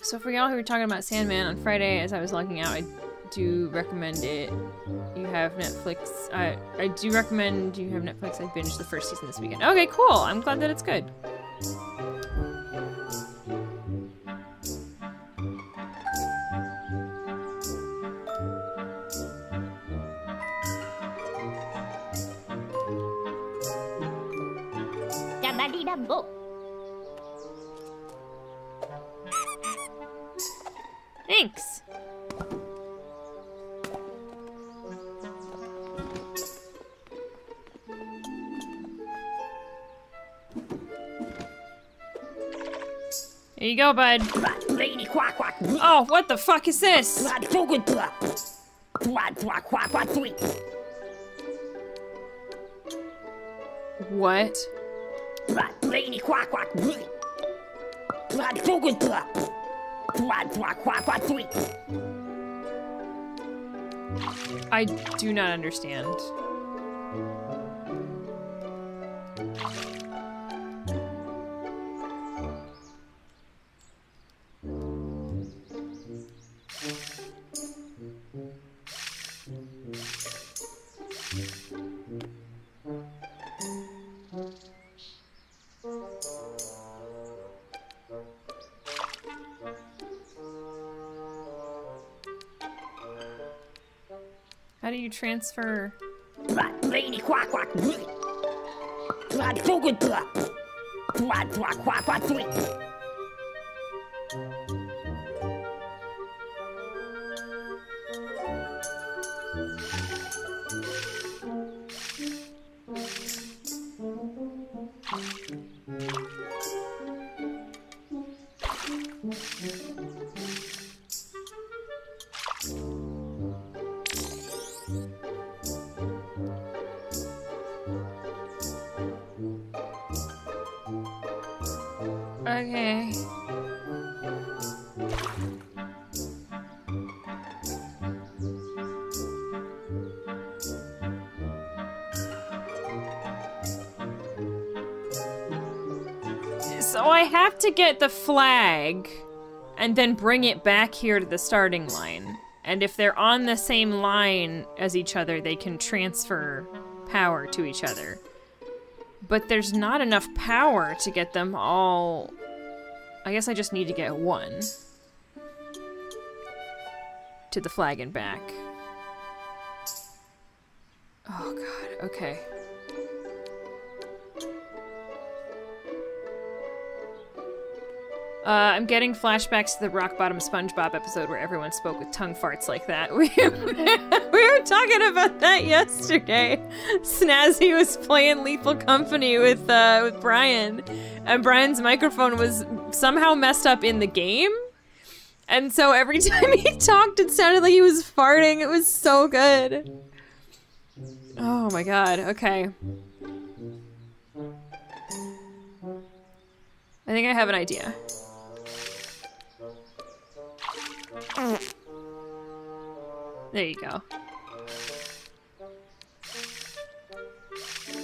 So for y'all who were talking about Sandman on Friday as I was logging out, I do recommend it. You have Netflix. I, I do recommend you have Netflix. I binged the first season this weekend. Okay, cool. I'm glad that it's good. Thanks. Here you go, bud. Oh, what the fuck is this? What? I do not understand. How do you transfer? Okay. So I have to get the flag and then bring it back here to the starting line. And if they're on the same line as each other, they can transfer power to each other. But there's not enough power to get them all... I guess I just need to get one. To the flag and back. Oh god, okay. Uh, I'm getting flashbacks to the Rock Bottom SpongeBob episode where everyone spoke with tongue farts like that. We, we were talking about that yesterday. Snazzy was playing Lethal Company with, uh, with Brian, and Brian's microphone was somehow messed up in the game. And so every time he talked, it sounded like he was farting. It was so good. Oh my god, okay. I think I have an idea. There you go.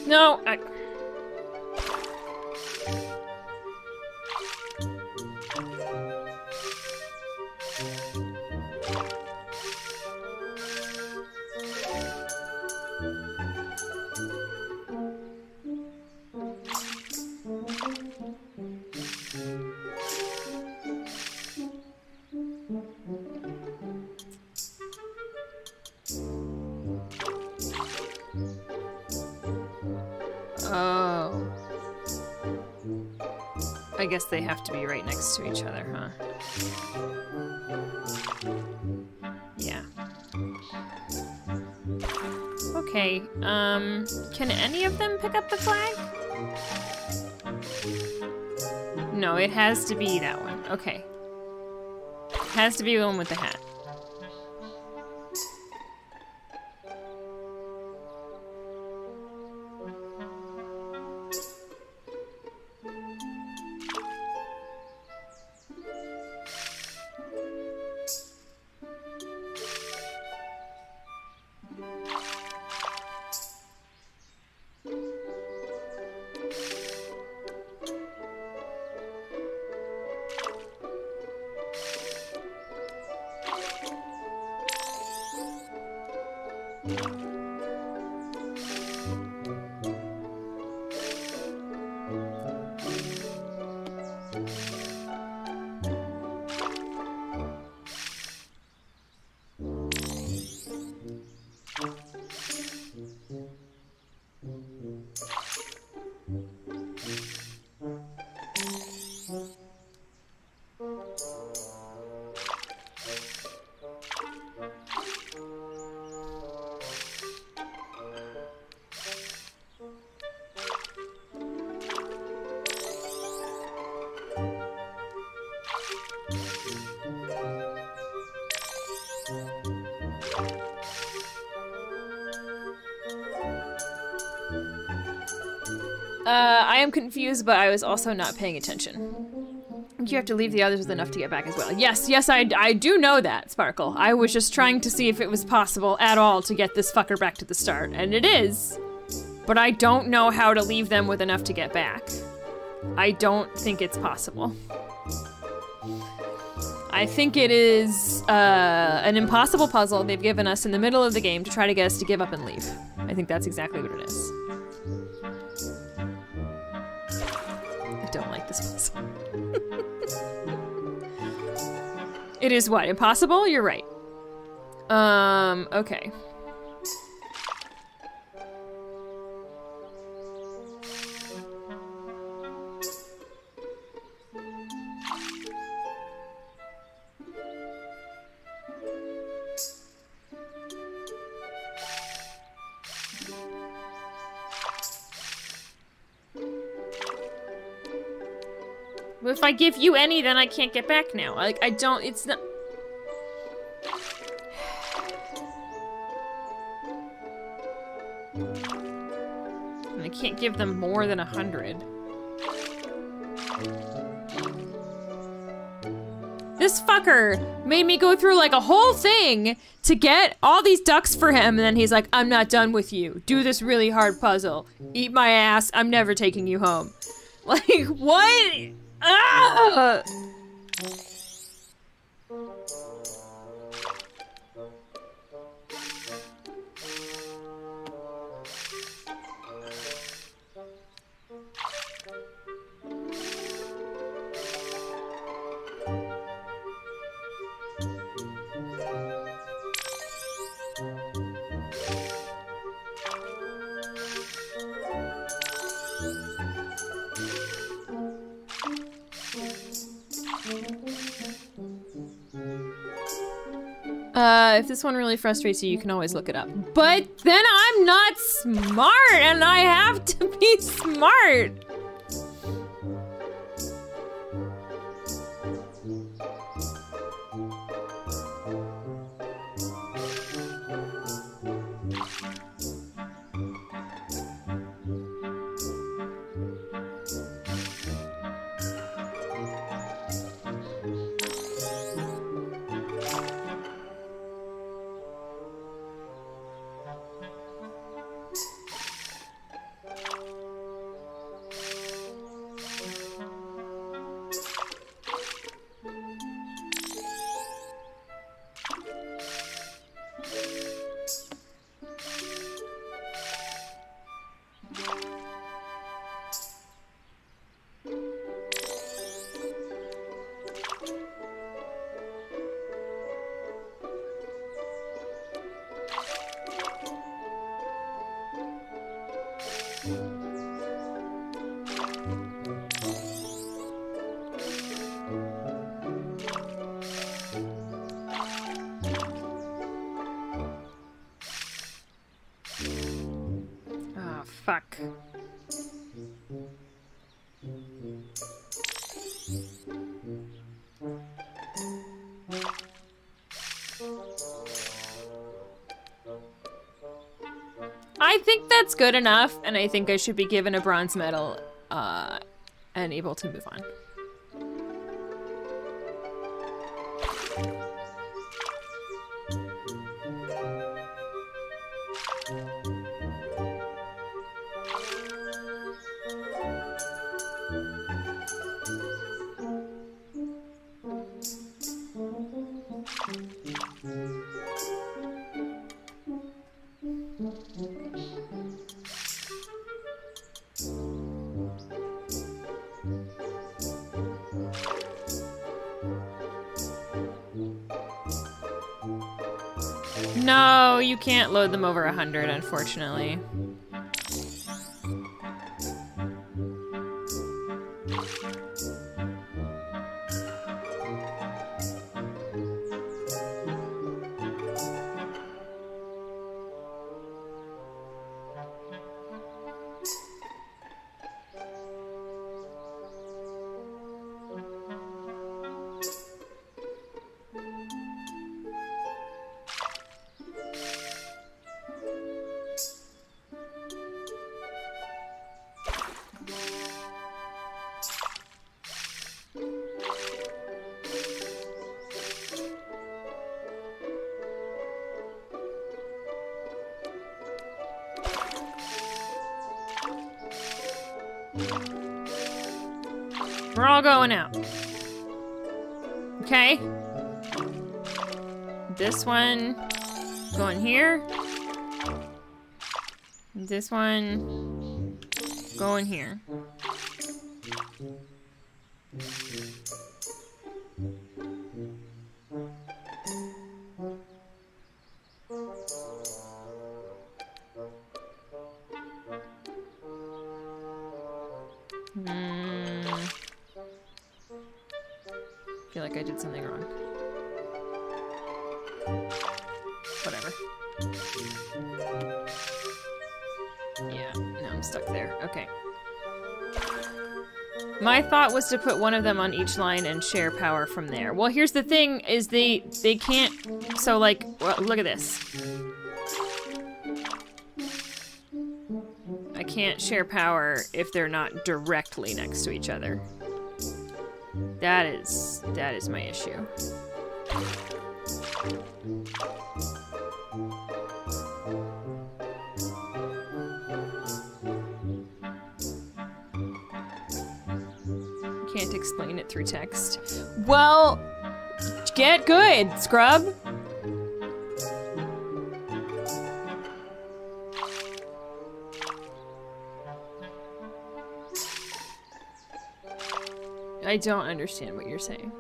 No, I... Oh. I guess they have to be right next to each other, huh? Yeah. Okay, um, can any of them pick up the flag? No, it has to be that one. Okay. It has to be the one with the hat. Confused, but I was also not paying attention. You have to leave the others with enough to get back as well. Yes, yes, I, I do know that, Sparkle. I was just trying to see if it was possible at all to get this fucker back to the start, and it is. But I don't know how to leave them with enough to get back. I don't think it's possible. I think it is uh, an impossible puzzle they've given us in the middle of the game to try to get us to give up and leave. I think that's exactly what it is. Don't like this puzzle. It is what? Impossible? You're right. Um, okay. If I give you any, then I can't get back now. Like, I don't, it's not... And I can't give them more than a hundred. This fucker made me go through, like, a whole thing to get all these ducks for him, and then he's like, I'm not done with you. Do this really hard puzzle. Eat my ass. I'm never taking you home. Like, what? Ah! Uh, if this one really frustrates you, you can always look it up. But then I'm not smart, and I have to be smart. That's good enough, and I think I should be given a bronze medal uh, and able to move on. Can't load them over a hundred, unfortunately. We're all going out. Okay. This one going here. This one going here. My thought was to put one of them on each line and share power from there. Well, here's the thing, is they, they can't, so like, well, look at this. I can't share power if they're not directly next to each other. That is, that is my issue. Can't explain it through text. Well, get good, scrub. I don't understand what you're saying.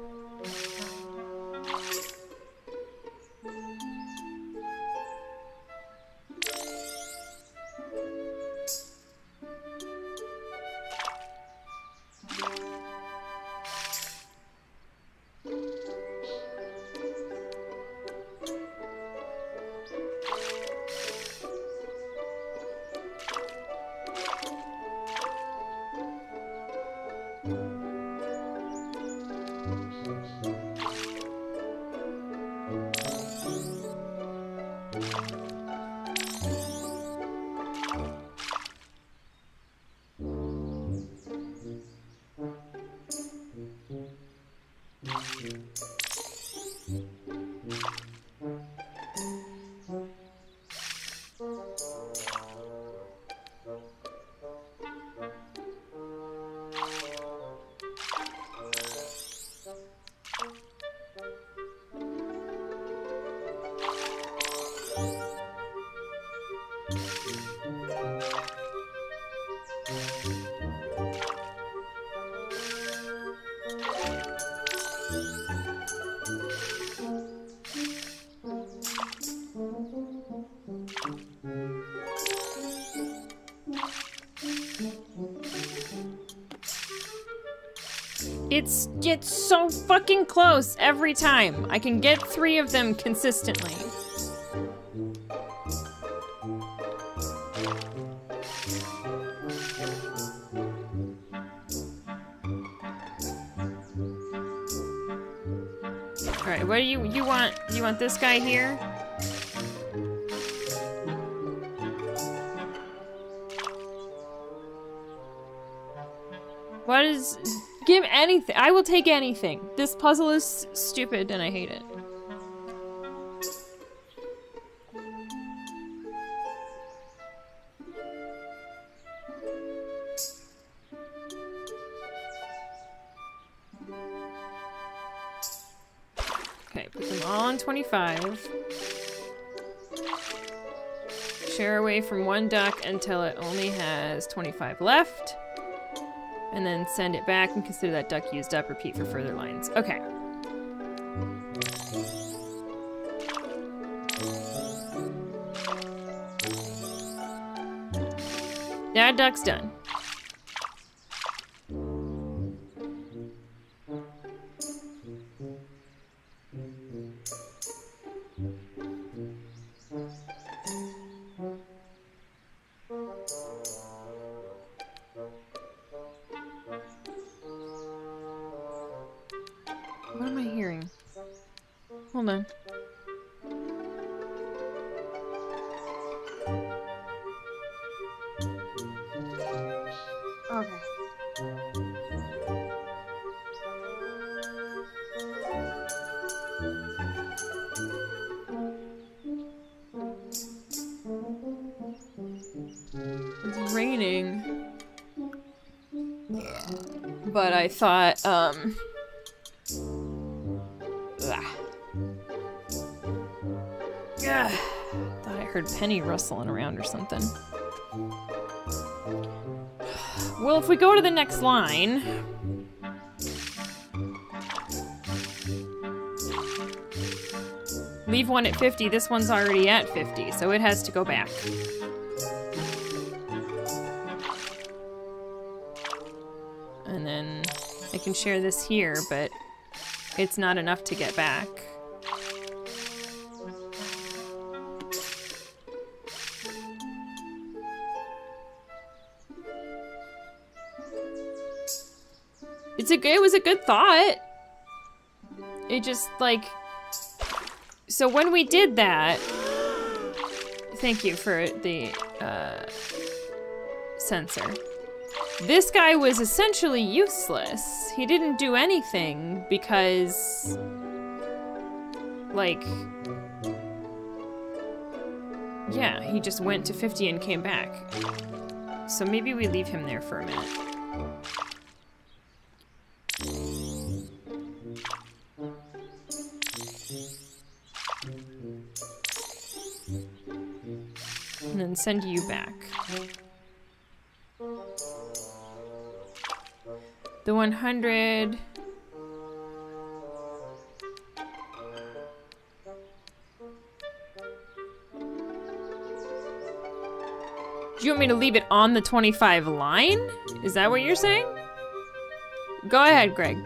It's, it's so fucking close every time. I can get three of them consistently. All right, what do you, you want, you want this guy here? What is... Give anything. I will take anything. This puzzle is stupid and I hate it. Okay, put them all on twenty-five. Share away from one duck until it only has twenty-five left. And then send it back and consider that duck used up. Repeat for further lines. Okay. That duck's done. What am I hearing? Hold on. Okay. It's raining. But I thought, um... I thought I heard Penny rustling around or something. Well, if we go to the next line... Leave one at fifty, this one's already at fifty, so it has to go back. And then I can share this here, but it's not enough to get back. It's a good, it was a good thought. It just, like... So when we did that... Thank you for the, uh... sensor. This guy was essentially useless. He didn't do anything because... Like... Yeah, he just went to fifty and came back. So maybe we leave him there for a minute. And then send you back. The one hundred... Do you want me to leave it on the twenty-five line? Is that what you're saying? Go ahead, Greg.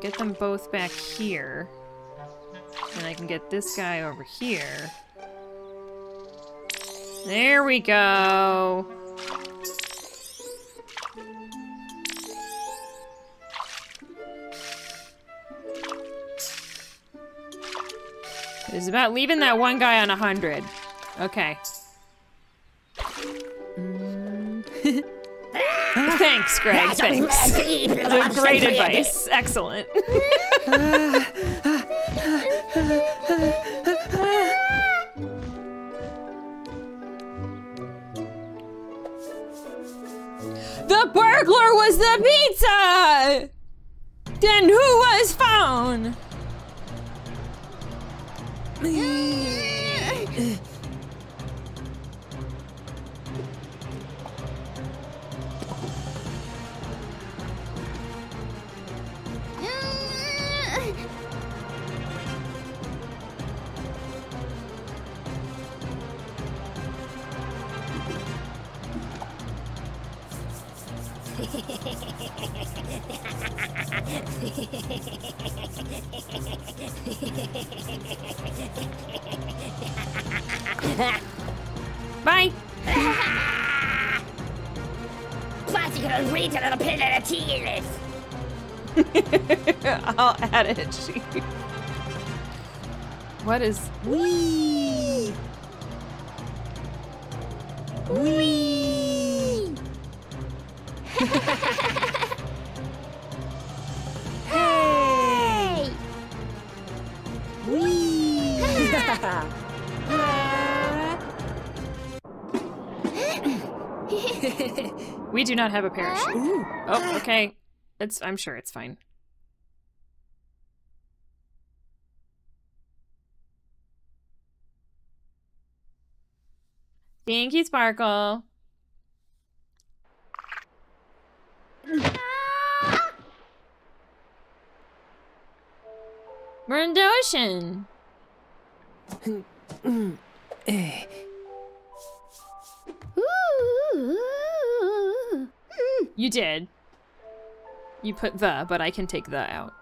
Get them both back here, and I can get this guy over here. There we go! It was about leaving that one guy on a hundred. Okay. Mm. Thanks, Greg. Thanks. Great advice. Excellent. The burglar was the pizza! Then who was phone? Bye. I'll add it, Chief. What is wee? Wee. Hey. Wee. We do not have a parachute. Ooh. Oh, okay. It's, I'm sure it's fine. Thank you, Sparkle. We're in the ocean. You did. You put the, but I can take the out.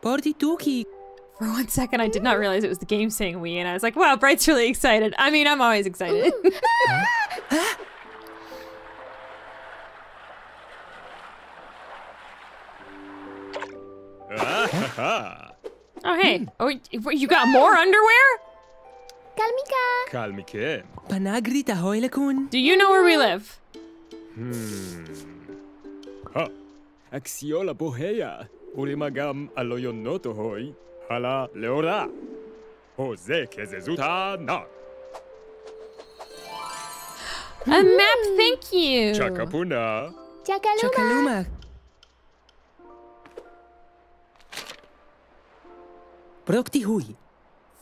Party-talkie. For one second, I did not realize it was the game saying we, and I was like, wow, Bright's really excited. I mean, I'm always excited. Oh, hey. Oh, you got more underwear? Kalmika. Kalmike. Panagrita hoilakun. Do you know where we live? Hmm. Ha. Axiola boheya. Urimagam aloyonoto hoi. Hala leora. Jose kezezuta na. A map, thank you. Chakapuna. Chakaluma. Chakaluma. Prokti hui.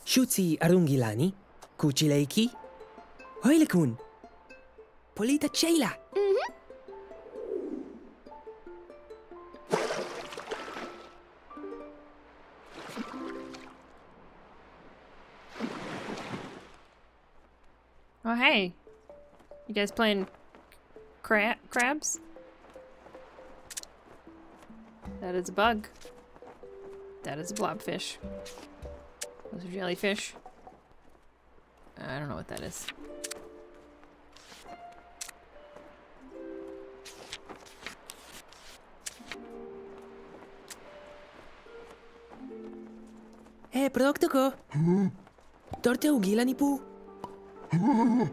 Shutsi arungilani. Kuchileiki. Hoilakun. Polita chela. Oh, hey. You guys playing cra crabs? That is a bug. That is a blobfish. Those are jellyfish. I don't know what that is. Hey, Proctoco. Hmm. Torte ugila nipu. Ooh.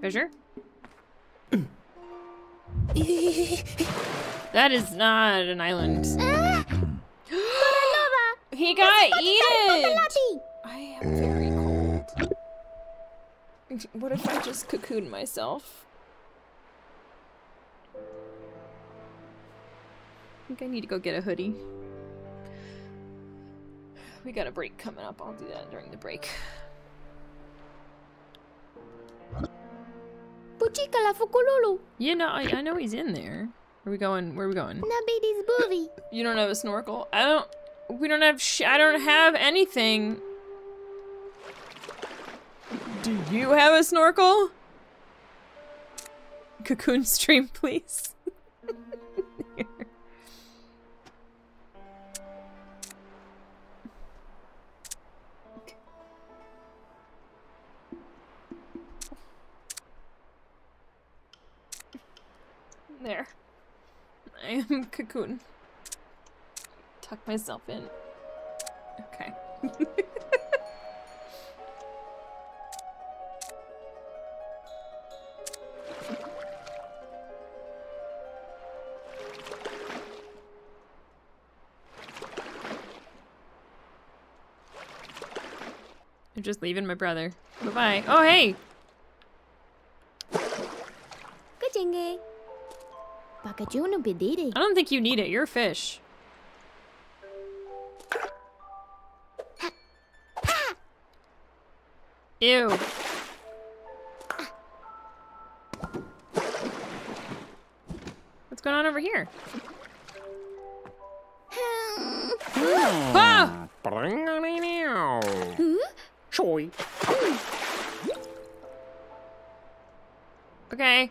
Treasure? That is not an island. Ah, he got eaten! And what if I just cocoon myself? I think I need to go get a hoodie. We got a break coming up. I'll do that during the break. Yeah, no, I, I know he's in there. Where are we going? Where are we going? You don't have a snorkel? I don't... We don't have sh- I don't have anything. Do you have a snorkel? Cocoon stream, please. There. I am cocoon. Tuck myself in. Okay. I'm just leaving my brother. Bye-bye. Oh, hey! Good. I don't think you need it. You're a fish. Ew. What's going on over here? Ah! Okay.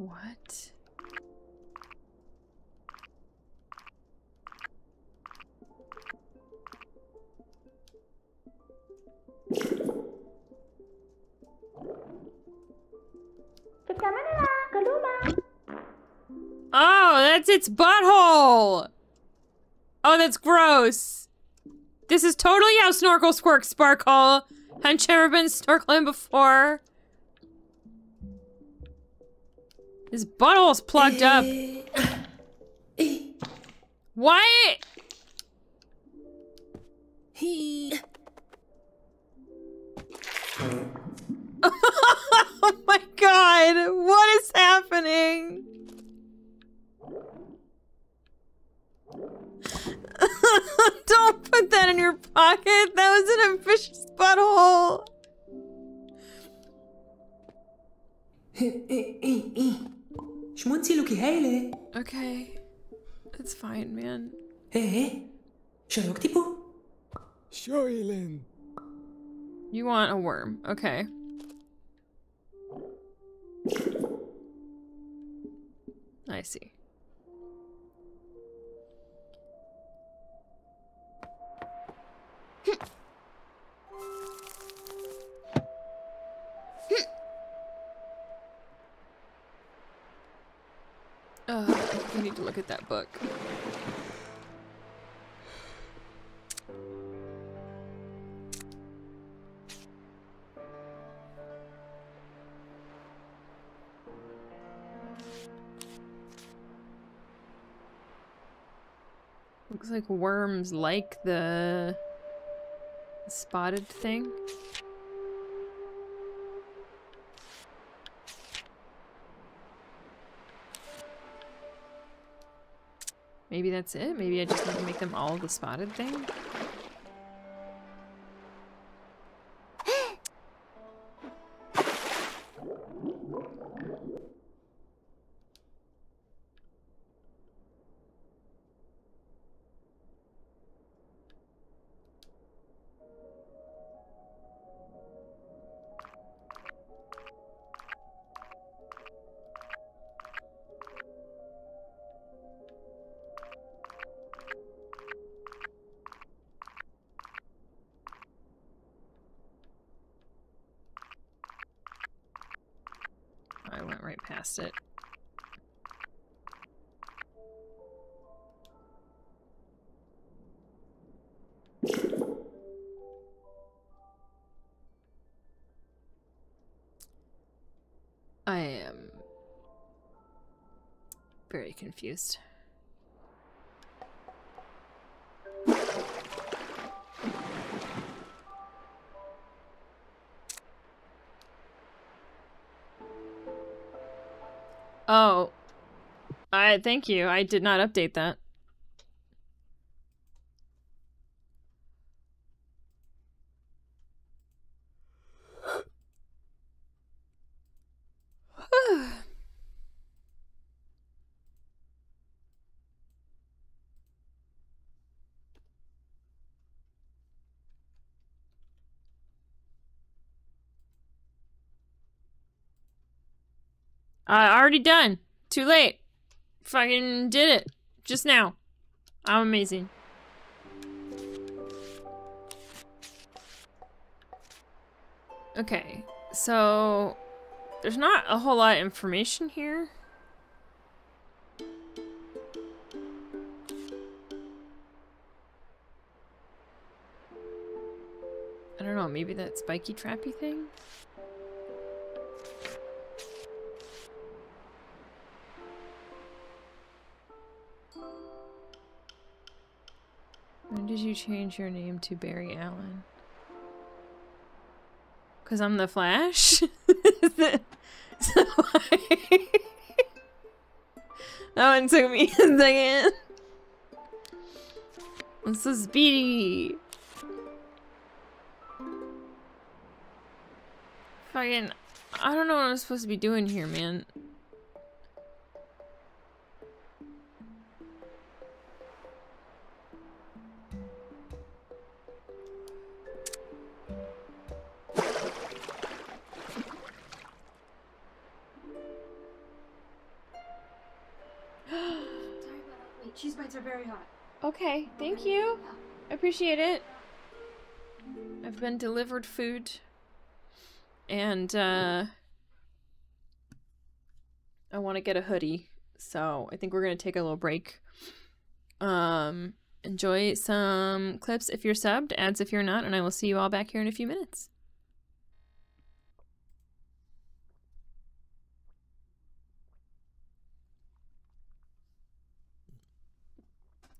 What? Oh, that's its butthole! Oh, that's gross. This is totally how snorkels work, Sparkle. Haven't you ever been snorkeling before? His butthole's plugged up. Why? Oh my god, what is happening? Don't put that in your pocket. That was an ambitious butthole. Okay. That's fine, man. You want a worm. Okay. I see. Uh, we need to look at that book. Looks like worms like the spotted thing. Maybe that's it? Maybe I just need to make them all the spotted thing? past it. I am very confused. Oh, I thank you. I did not update that. Uh, already done. Too late. Fucking did it. Just now. I'm amazing. Okay, so there's not a whole lot of information here. I don't know, maybe that spiky trappy thing? When did you change your name to Barry Allen? Because I'm the Flash? So I... That one took me a second. I'm so speedy. Fucking... I don't know what I'm supposed to be doing here, man. Cheese bites are very hot. Okay, thank you. I appreciate it. I've been delivered food. And, uh... I want to get a hoodie. So, I think we're going to take a little break. Um, enjoy some clips if you're subbed, ads if you're not, and I will see you all back here in a few minutes.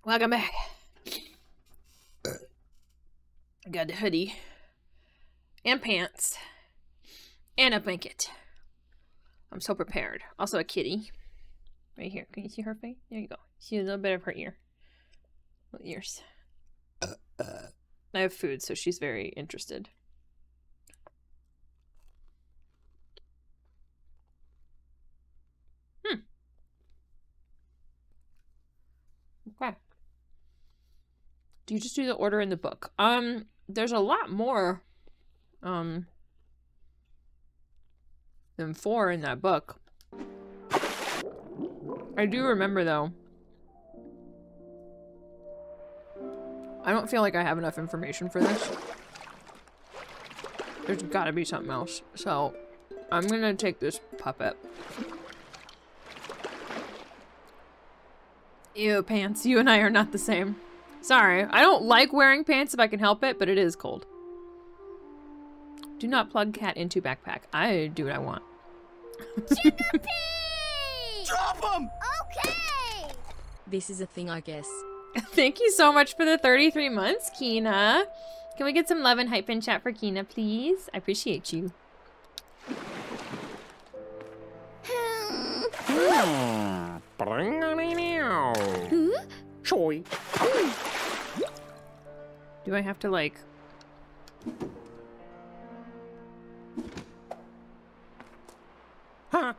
Welcome back. I got the hoodie and pants and a blanket. I'm so prepared. Also a kitty. Right here. Can you see her face? There you go. See a little bit of her ear. Little ears. Uh, uh. I have food, so she's very interested. Hmm. Okay. Do you just do the order in the book? Um, there's a lot more um, than four in that book. I do remember, though. I don't feel like I have enough information for this. There's gotta be something else. So, I'm gonna take this puppet. Ew, pants. You and I are not the same. Sorry, I don't like wearing pants if I can help it, but it is cold. Do not plug cat into backpack. I do what I want. Drop him! Okay! This is a thing, I guess. Thank you so much for the thirty-three months, Kina. Can we get some love and hype in chat for Kina, please? I appreciate you. Choy. Do I have to, like... Huh?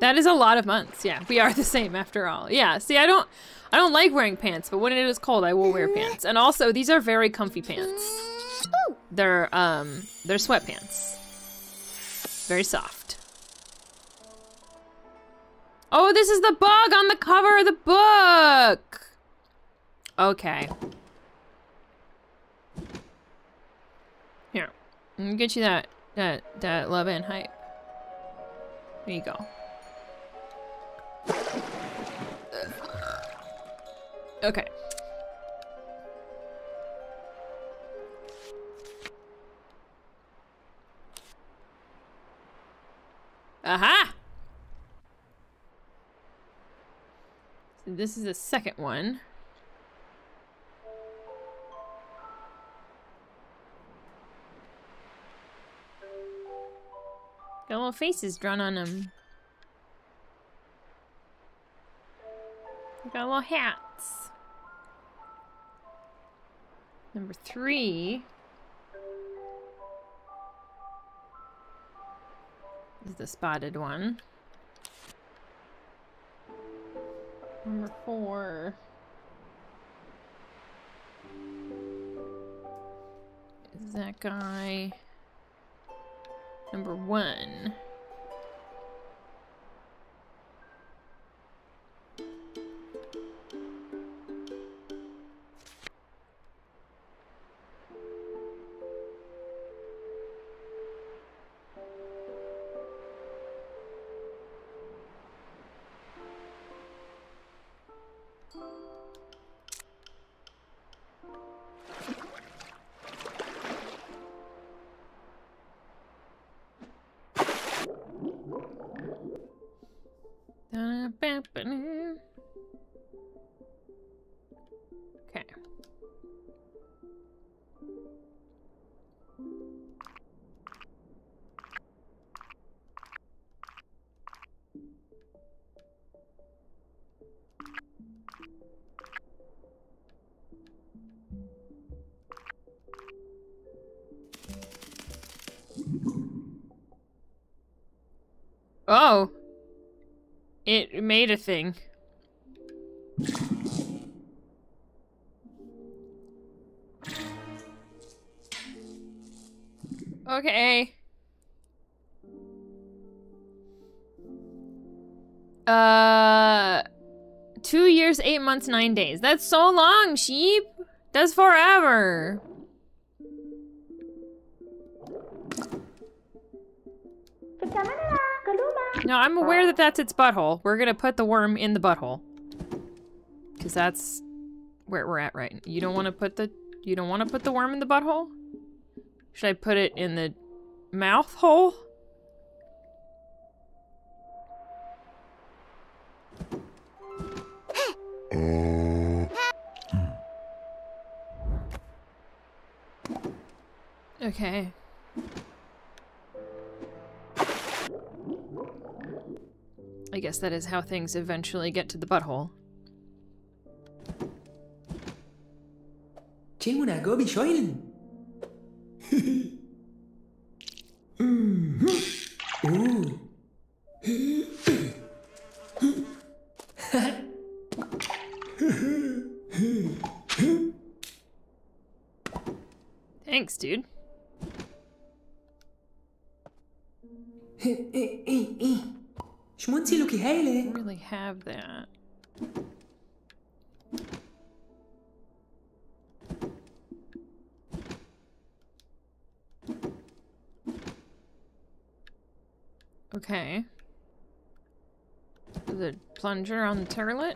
That is a lot of months. Yeah, we are the same after all. Yeah, see, I don't... I don't like wearing pants, but when it is cold, I will wear pants. And also, these are very comfy pants. They're, um... They're sweatpants. Very soft. Oh, this is the bug on the cover of the book! Okay. And get you that that that love and hype. There you go. Okay. Aha! So this is the second one. Got little faces drawn on them. Got little hats. Number three is the spotted one. Number four is that guy. Number one. Oh, it made a thing. Okay. Uh, two years, eight months, nine days. That's so long, sheep. That's forever. No, I'm aware that that's its butthole. We're gonna put the worm in the butthole. Cause that's where we're at right now. You don't wanna put the- you don't wanna put the worm in the butthole? Should I put it in the mouth hole? Okay. I guess that is how things eventually get to the butthole. Thanks, dude. I don't really have that. Okay. The plunger on the turlet.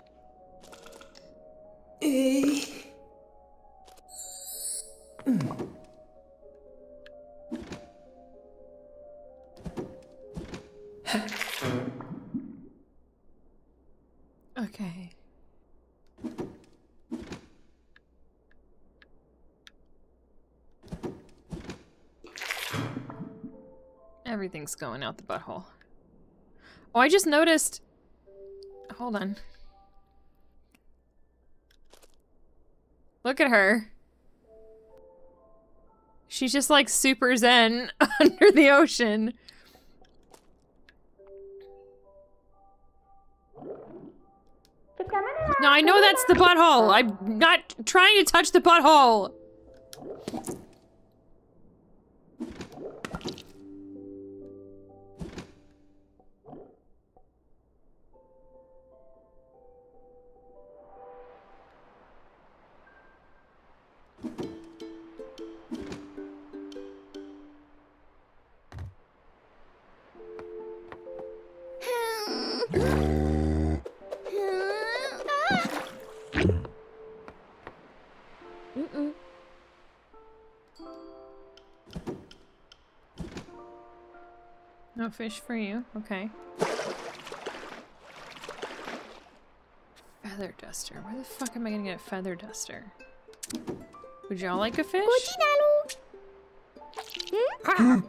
Okay. Everything's going out the butthole. Oh, I just noticed. Hold on. Look at her. She's just like super zen under the ocean. No, I know that's the butthole. I'm not trying to touch the butthole. No fish for you. Okay. Feather duster. Where the fuck am I gonna get a feather duster? Would y'all like a fish? Hmm?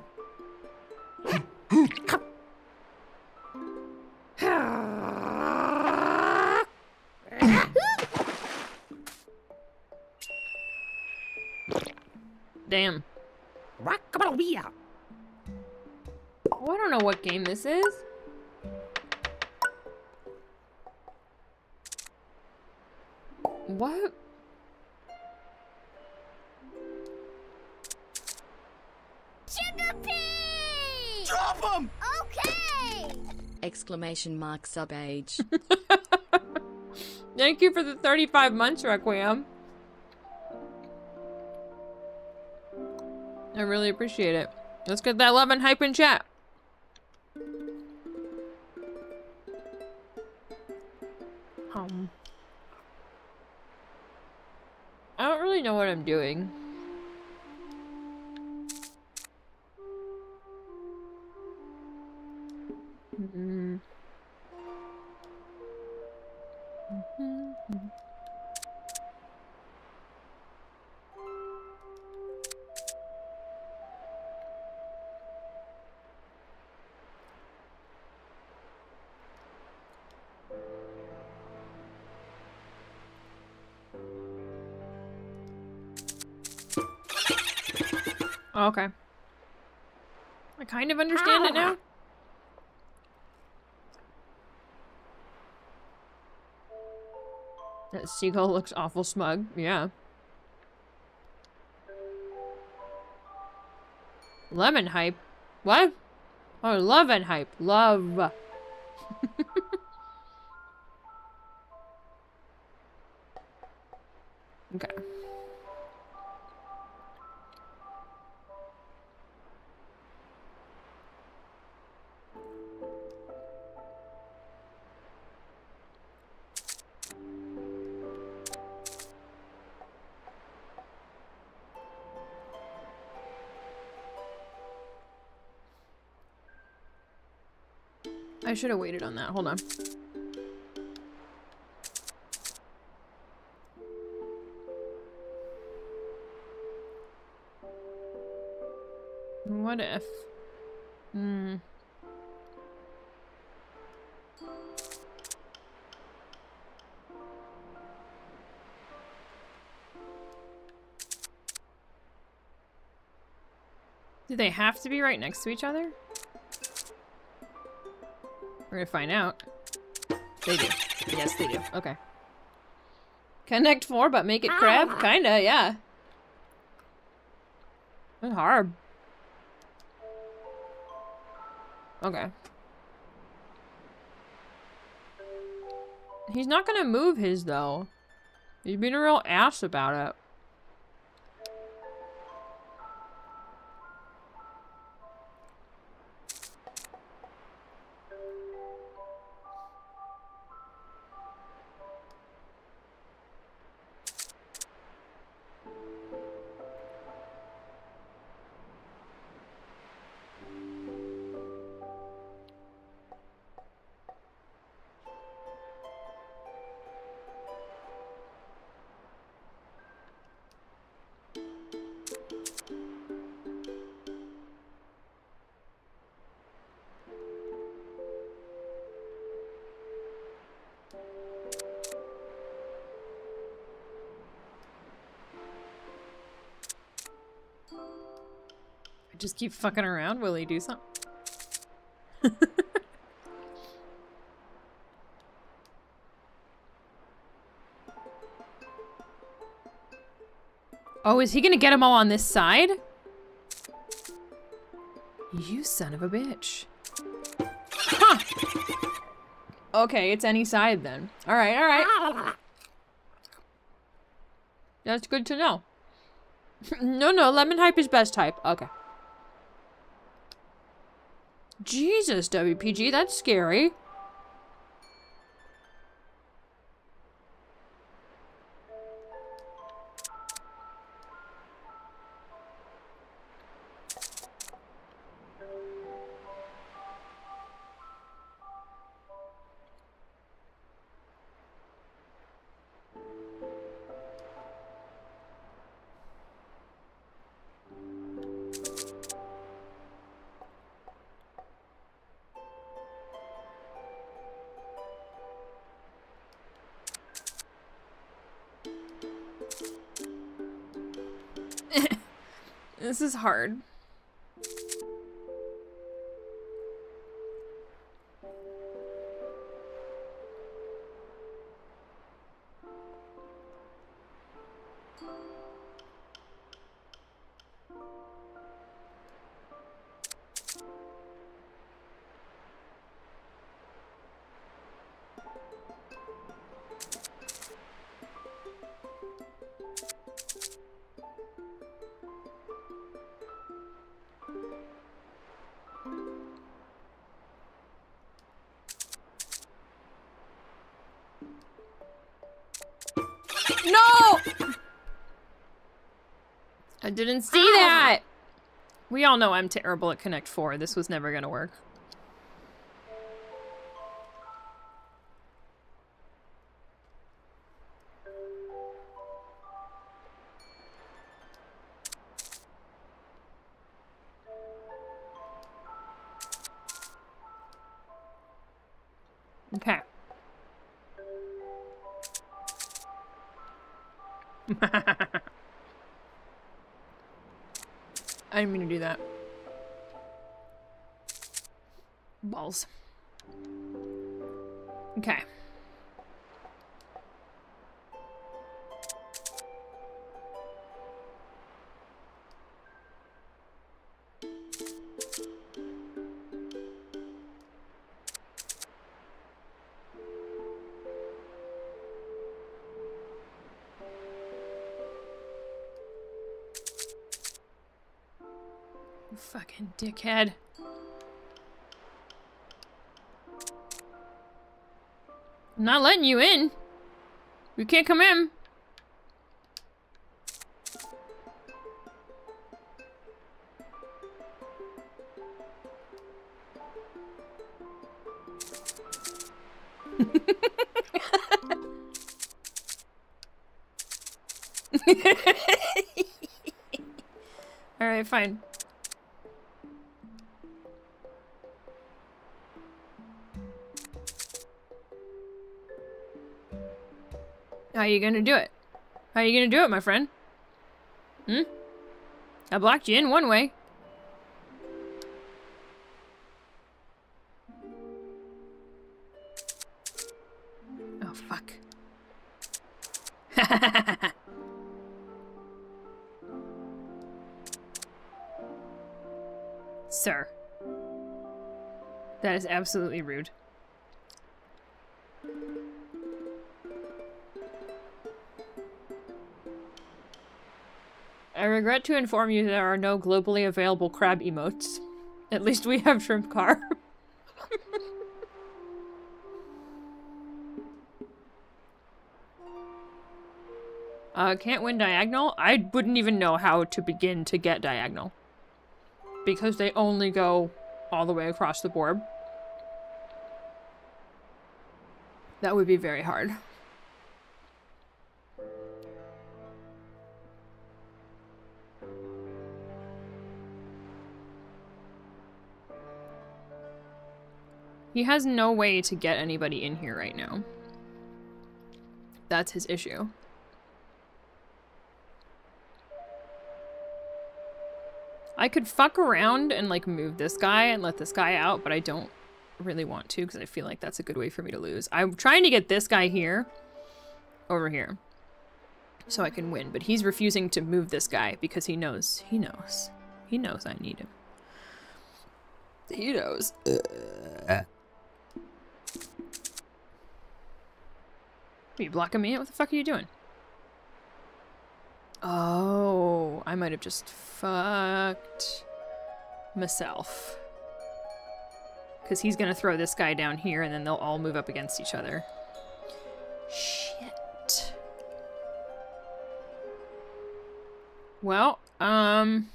Damn. Oh, I don't know what game this is. What? Sugar pea! Drop him! Okay! Exclamation mark sub age. Thank you for the thirty-five months, Requiem. I really appreciate it. Let's get that love and hype in chat. Um, I don't really know what I'm doing. Mm-hmm. Mm-hmm. Oh, okay. I kind of understand Ow. it now. That seagull looks awful smug. Yeah. Lemon hype? What? Oh, love and hype. Love. Okay. I should have waited on that. Hold on. What if? Hmm. Do they have to be right next to each other? We're gonna find out. They do. Yes, they do. Okay. Connect four, but make it crab? Kinda, yeah. It's hard. Okay. He's not gonna move his, though. He's being a real ass about it. Just keep fucking around, will he do something? Oh, is he gonna get them all on this side? You son of a bitch. Huh! Okay, it's any side then. Alright, alright. That's good to know. No, no, lemon hype is best type. Okay. Jesus, W P G, that's scary. This is hard. I didn't see that! We all know I'm terrible at Connect four. This was never gonna work. Okay. I didn't mean to do that. Balls. Okay. Fucking dickhead. I'm not letting you in. You can't come in. All right, fine. How are you gonna do it? How are you gonna do it, my friend? Hmm? I blocked you in one way. Oh, fuck. Sir. That is absolutely rude. I regret to inform you there are no globally available crab emotes. At least we have shrimp car. uh, can't win diagonal? I wouldn't even know how to begin to get diagonal. Because they only go all the way across the board. That would be very hard. He has no way to get anybody in here right now. That's his issue. I could fuck around and like move this guy and let this guy out, but I don't really want to because I feel like that's a good way for me to lose. I'm trying to get this guy here, over here, so I can win, but he's refusing to move this guy because he knows, he knows, he knows I need him. He knows. Ugh. Are you blocking me out? What the fuck are you doing? Oh, I might have just fucked myself. Because he's going to throw this guy down here and then they'll all move up against each other. Shit. Well, um...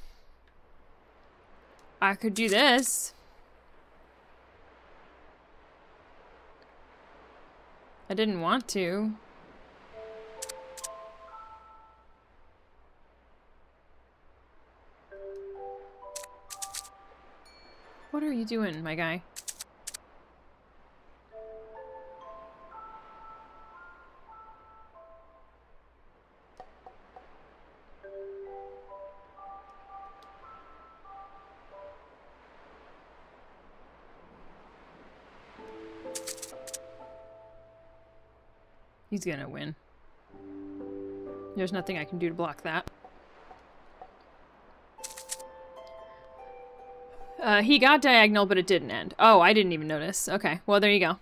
I could do this. I didn't want to. What are you doing, my guy? He's gonna win. There's nothing I can do to block that. Uh, he got diagonal, but it didn't end. Oh, I didn't even notice. Okay, well, there you go.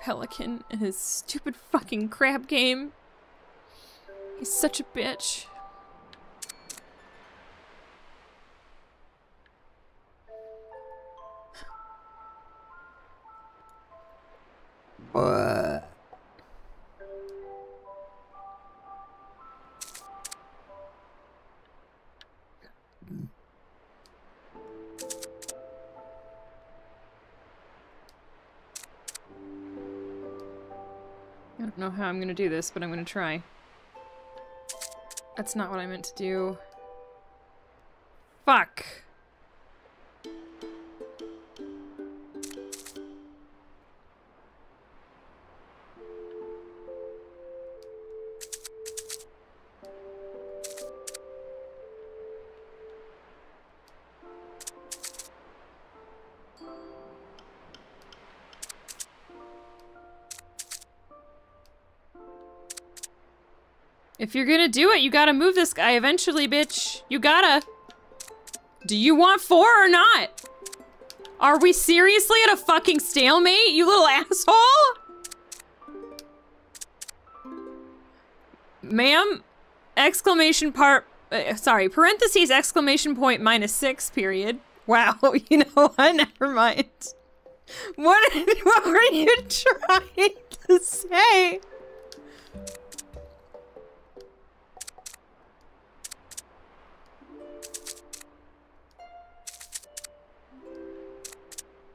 Pelican and his stupid fucking crab game. He's such a bitch. What? I don't know how I'm gonna do this, but I'm gonna try. That's not what I meant to do. Fuck! If you're gonna do it, you gotta move this guy eventually, bitch. You gotta. Do you want four or not? Are we seriously at a fucking stalemate, you little asshole? Ma'am, exclamation part, uh, sorry, parentheses, exclamation point, minus six, period. Wow, you know what, never mind. What, what were you trying to say?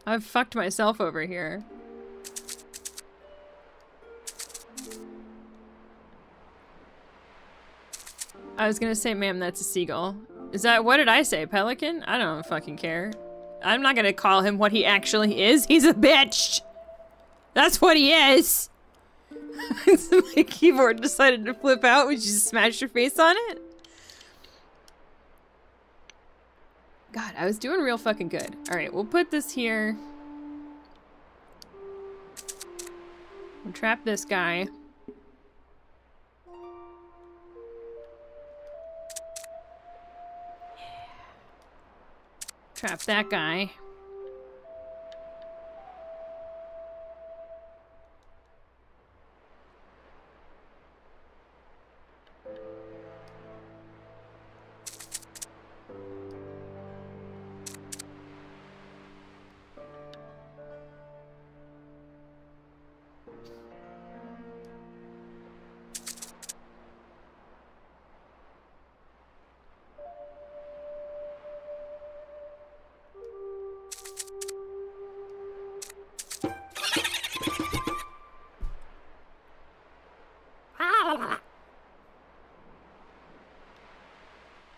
I've fucked myself over here. I was gonna say, ma'am, that's a seagull. Is that, what did I say, pelican? I don't fucking care. I'm not gonna call him what he actually is. He's a bitch! That's what he is! My keyboard decided to flip out. Would you smash your face on it? God, I was doing real fucking good. All right, we'll put this here. We'll trap this guy. Yeah. Trap that guy.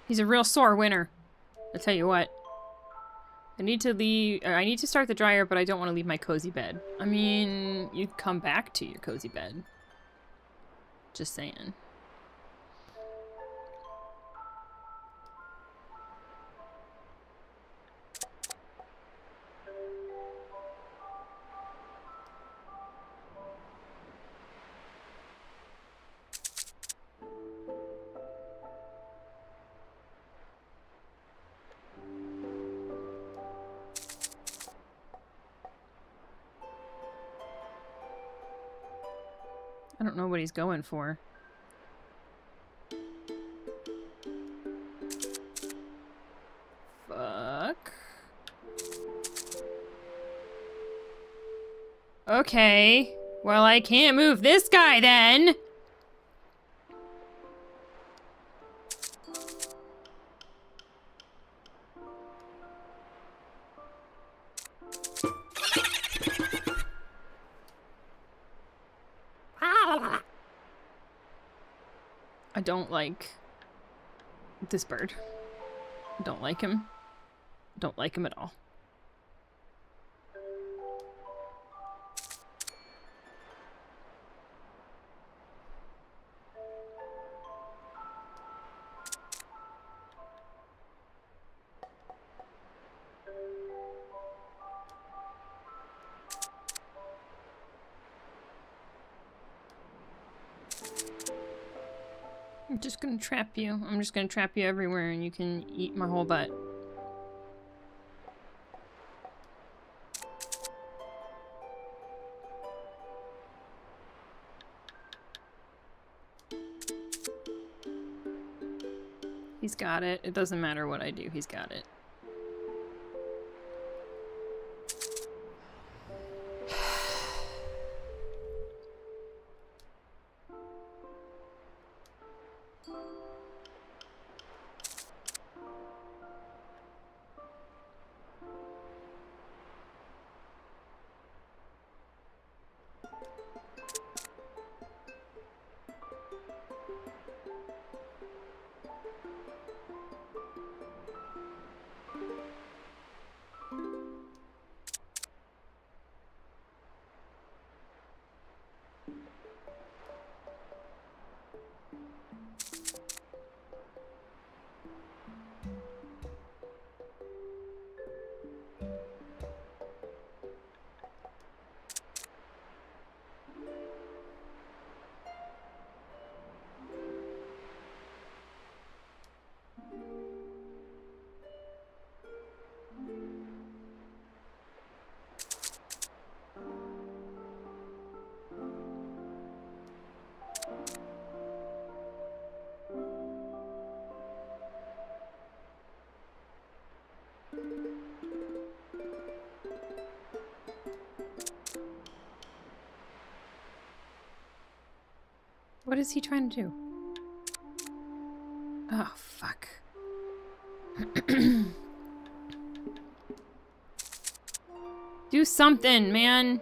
He's a real sore winner. I'll tell you what. I need to leave, or I need to start the dryer, but I don't want to leave my cozy bed. I mean, you come back to your cozy bed. Just saying. I don't know what he's going for. Fuck. Okay. Well, I can't move this guy then. I don't like this bird. I don't like him. I don't like him at all. I'm just gonna trap you. I'm just gonna trap you everywhere and you can eat my whole butt. He's got it. It doesn't matter what I do, he's got it. What is he trying to do? Oh, fuck. Do something, man.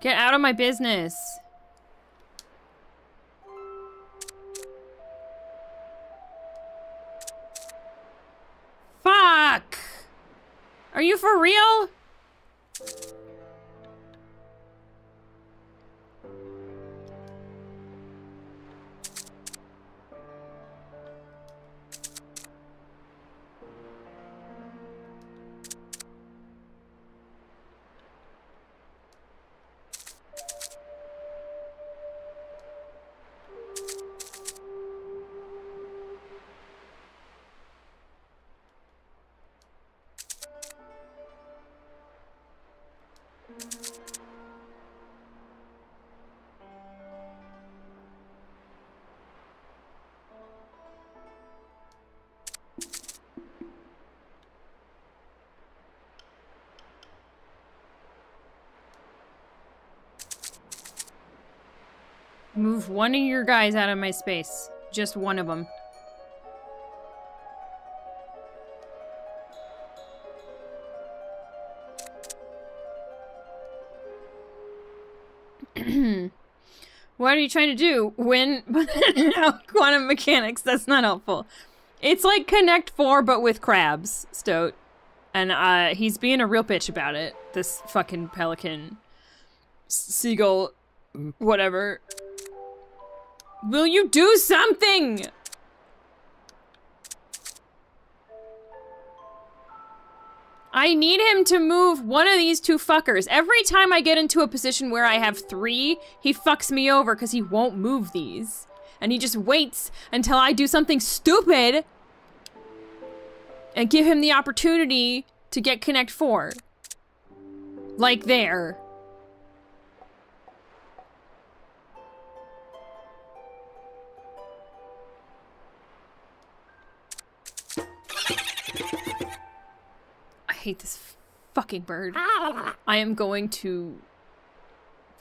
Get out of my business. Fuck! Are you for real? Move one of your guys out of my space. Just one of them. What are you trying to do? Win? No, quantum mechanics, that's not helpful. It's like Connect Four, but with crabs, Stoat. And uh, he's being a real bitch about it. This fucking pelican. Seagull. Whatever. Will you do something? I need him to move one of these two fuckers. Every time I get into a position where I have three, he fucks me over because he won't move these. And he just waits until I do something stupid and give him the opportunity to get Connect Four. Like there. I hate this fucking bird. I am going to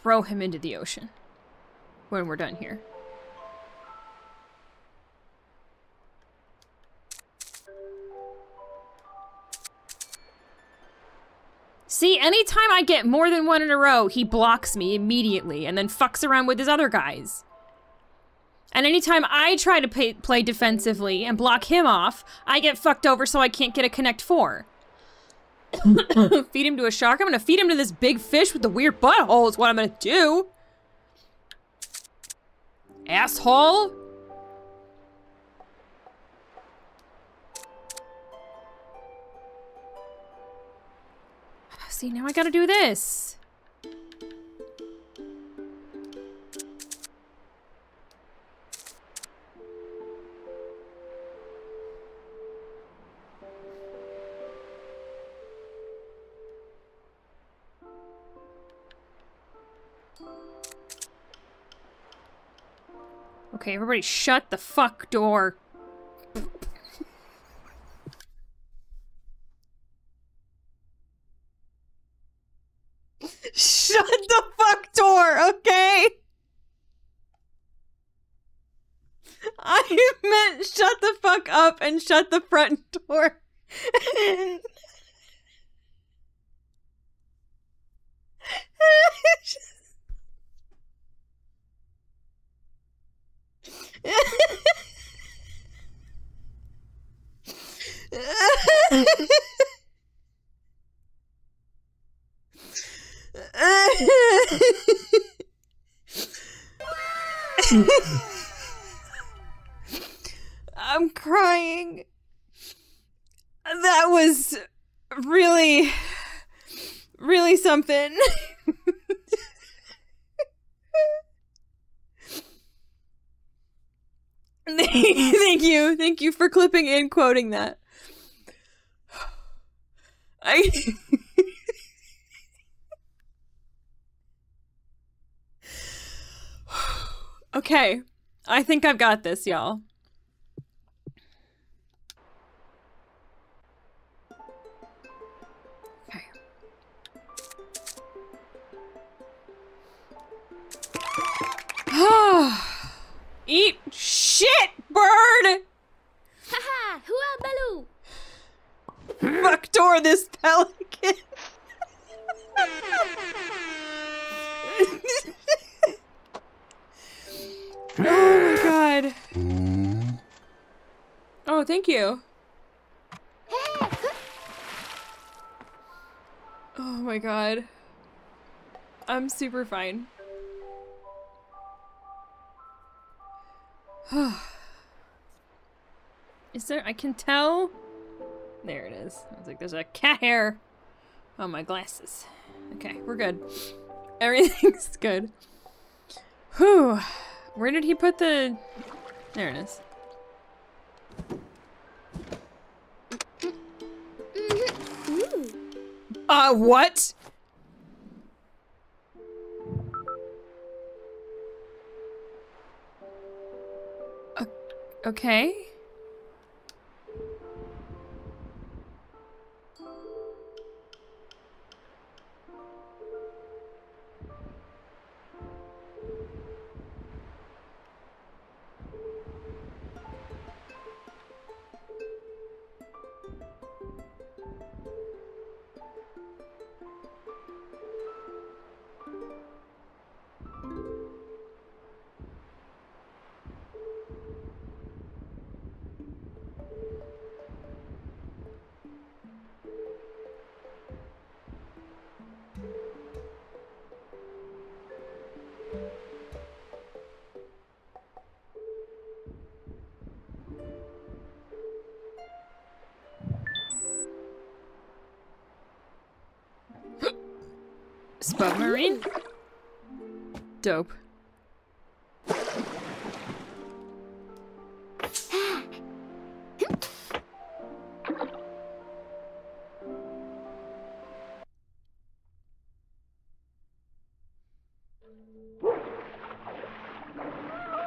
throw him into the ocean when we're done here. See, anytime I get more than one in a row, he blocks me immediately and then fucks around with his other guys. And anytime I try to pay, play defensively and block him off, I get fucked over so I can't get a connect four. Feed him to a shark? I'm gonna feed him to this big fish with the weird butthole is what I'm gonna do. Asshole. See, now I gotta do this. Okay, everybody shut the fuck door. Shut the fuck door, okay? I meant shut the fuck up and shut the front door. I'm crying. That was really, really something. Thank you. Thank you for clipping in, quoting that. I... Okay, I think I've got this, y'all. Okay. Eat shit, bird! Haha, hua baloo! Fuck door this pelican! Oh my god. Oh, thank you. Oh my god. I'm super fine. Is there? I can tell. There it is. I was like, there's a cat hair on my glasses. Okay, we're good. Everything's good. Whew. Where did he put the... There it is. Uh, what? Uh, okay. Submarine? Dope. What?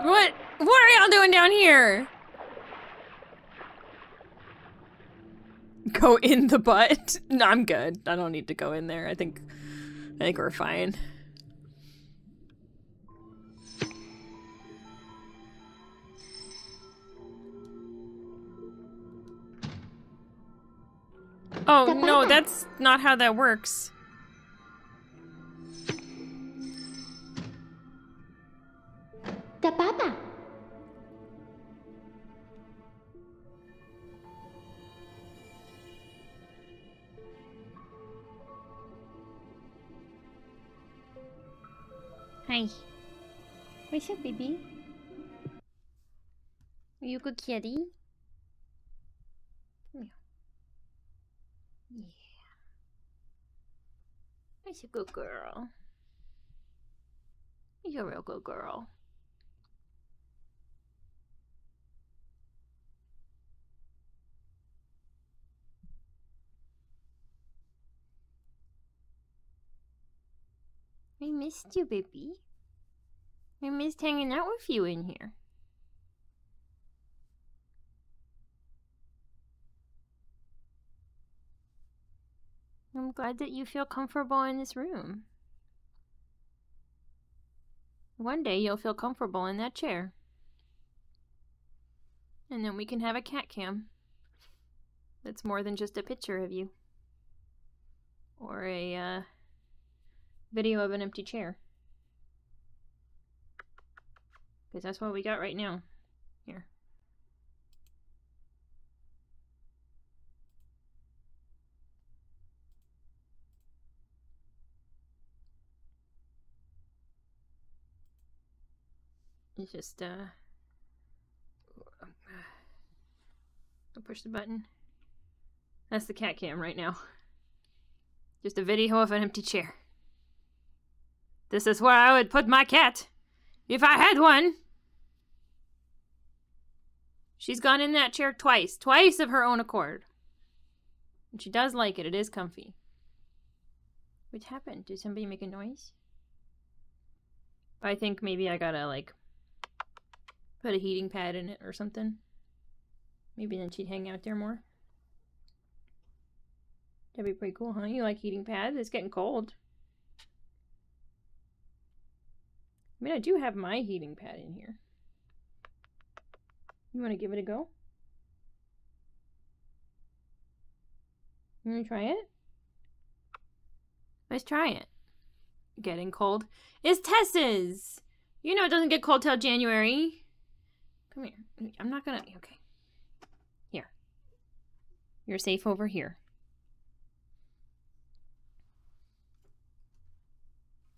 What are y'all doing down here? Go in the butt? No, I'm good. I don't need to go in there. I think... I think we're fine. Oh, no, that's not how that works. The papa. Hi. What's up, baby? Are you good, kitty? Yeah. That's a good girl. You're a real good girl. I missed you, baby. I missed hanging out with you in here. I'm glad that you feel comfortable in this room. One day you'll feel comfortable in that chair. And then we can have a cat cam. That's more than just a picture of you. Or a uh, video of an empty chair. Because that's what we got right now. Here. It's just, uh, I'll push the button. That's the cat cam right now. Just a video of an empty chair. This is where I would put my cat, if I had one. She's gone in that chair twice, twice of her own accord. And she does like it, it is comfy. What happened? Did somebody make a noise? I think maybe I gotta, like, put a heating pad in it or something. Maybe then she'd hang out there more. That'd be pretty cool, huh? You like heating pads? It's getting cold. I mean, I do have my heating pad in here. You want to give it a go? You want to try it? Let's try it. Getting cold. It's Tessa's! You know it doesn't get cold till January. Come here. I'm not gonna... Okay. Here. You're safe over here.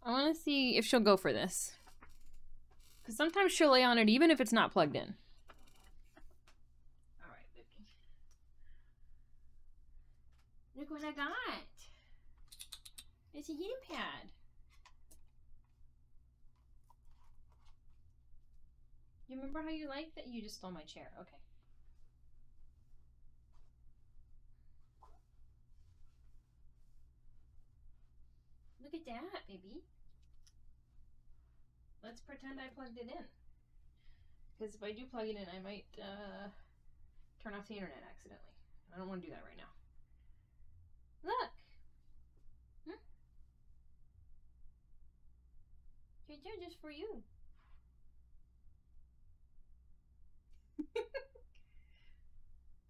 I want to see if she'll go for this. Because sometimes she'll lay on it even if it's not plugged in. Alright, baby. Look what I got! It's a heating pad. You remember how you liked that? You just stole my chair. Okay. Look at that, baby. Let's pretend I plugged it in. Because if I do plug it in, I might uh, turn off the internet accidentally. I don't want to do that right now. Look! Hmm? Your chair just for you.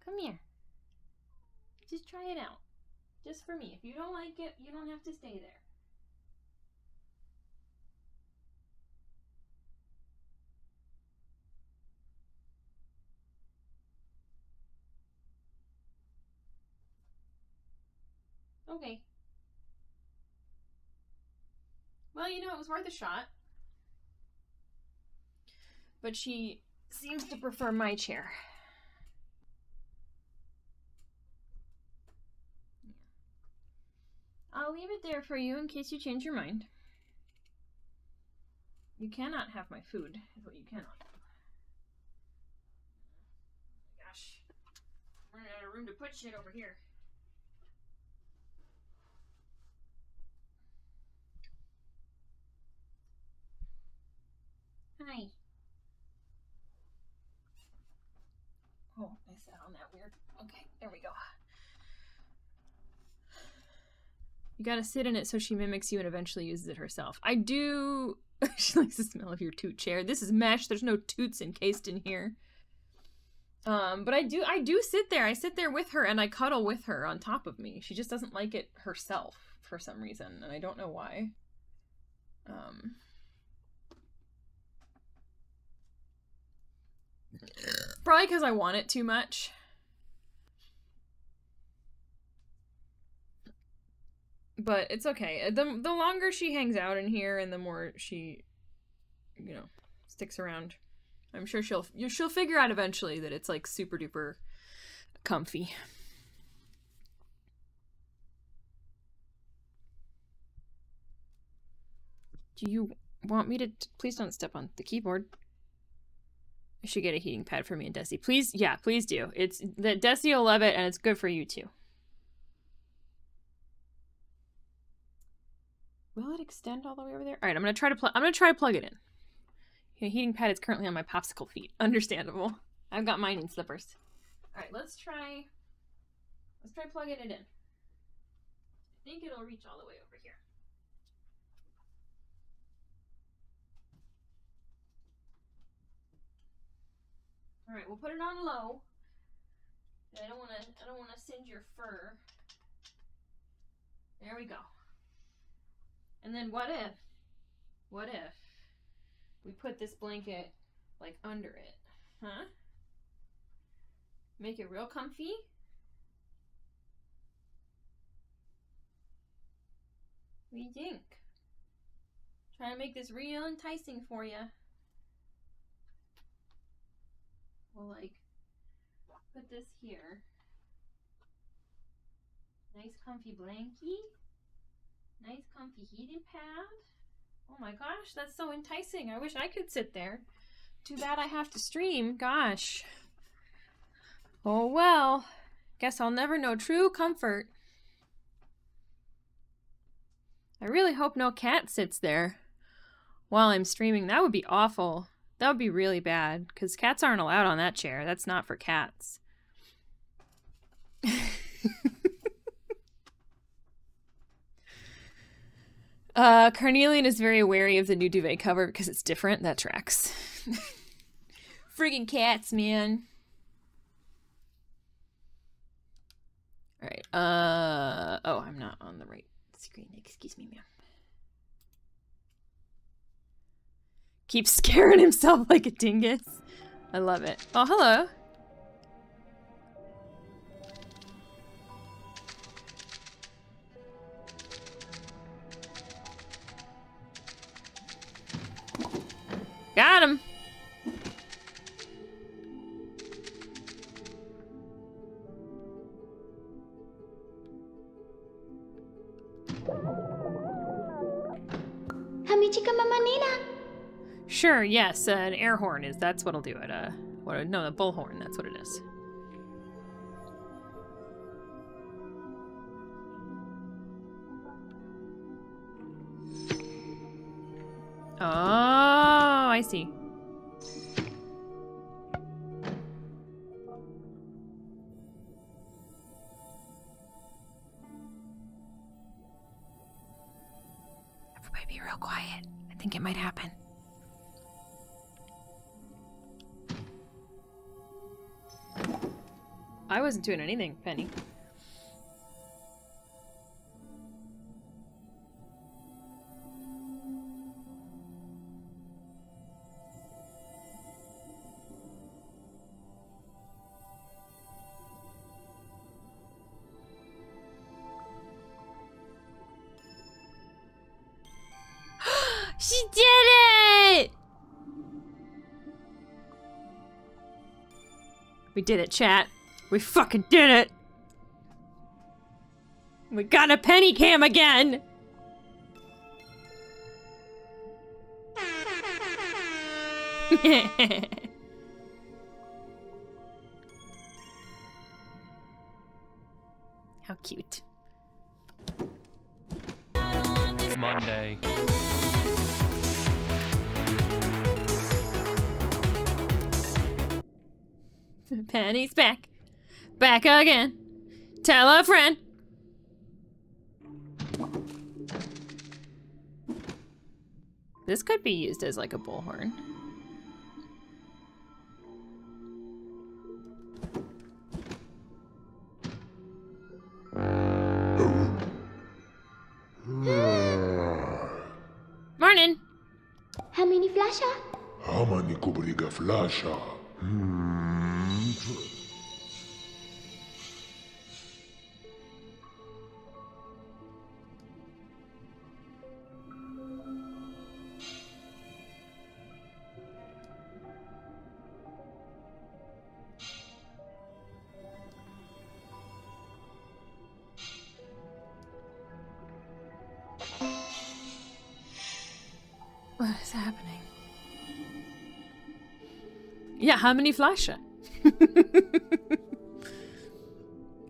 Come here. Just try it out. Just for me. If you don't like it, you don't have to stay there. Okay. Well, you know, it was worth a shot. But she seems to prefer my chair. I'll leave it there for you in case you change your mind. You cannot have my food, is what you cannot. Oh my gosh. I'm running out of room to put shit over here. Hi. Oh, I sat on that weird. Okay, there we go. You gotta sit in it so she mimics you and eventually uses it herself. I do... She likes the smell of your toot chair. This is mesh. There's no toots encased in here. Um, but I do, I do sit there. I sit there with her and I cuddle with her on top of me. She just doesn't like it herself for some reason, and I don't know why. Um. Probably because I want it too much. But it's okay. The, the longer she hangs out in here and the more she, you know, sticks around, I'm sure she'll she'll figure out eventually that it's like super duper comfy. Do you want me to... Please don't step on the keyboard. I should get a heating pad for me and Desi. Please, yeah, please do. It's that Desi will love it, and it's good for you too. Will it extend all the way over there? All right, I'm gonna try to plug. I'm gonna try to plug it in. The heating pad is currently on my popsicle feet. Understandable. I've got mine in slippers. All right, let's try. Let's try plugging it in. I think it'll reach all the way over here. All right, we'll put it on low. I don't want to. I don't want to singe your fur. There we go. And then what if? What if we put this blanket like under it? Huh? Make it real comfy. What do you think? Trying to make this real enticing for you. We'll like put this here. Nice comfy blankie. Nice comfy heating pad. Oh my gosh, that's so enticing. I wish I could sit there. Too bad I have to stream. Gosh. Oh well. Guess I'll never know true comfort. I really hope no cat sits there while I'm streaming. That would be awful. That would be really bad, because cats aren't allowed on that chair. That's not for cats. uh, Carnelian is very wary of the new duvet cover because it's different. That tracks. Friggin' cats, man. All right. Uh, oh, I'm not on the right screen. Excuse me, ma'am. Keeps scaring himself like a dingus. I love it. Oh, hello. Got him. Hamichika Mama Nina. Sure, yes, uh, an air horn is, that's what'll do it, uh, what, no, the bullhorn, that's what it is. Oh, I see. Everybody be real quiet. I think it might happen. I wasn't doing anything, Penny. She did it! We did it, chat. We fucking did it! We got a penny cam again! How cute. Monday. Penny's back. Back again. Tell a friend. This could be used as like a bullhorn. Flasher. Hmm. What is happening? Yeah, how many Flasher?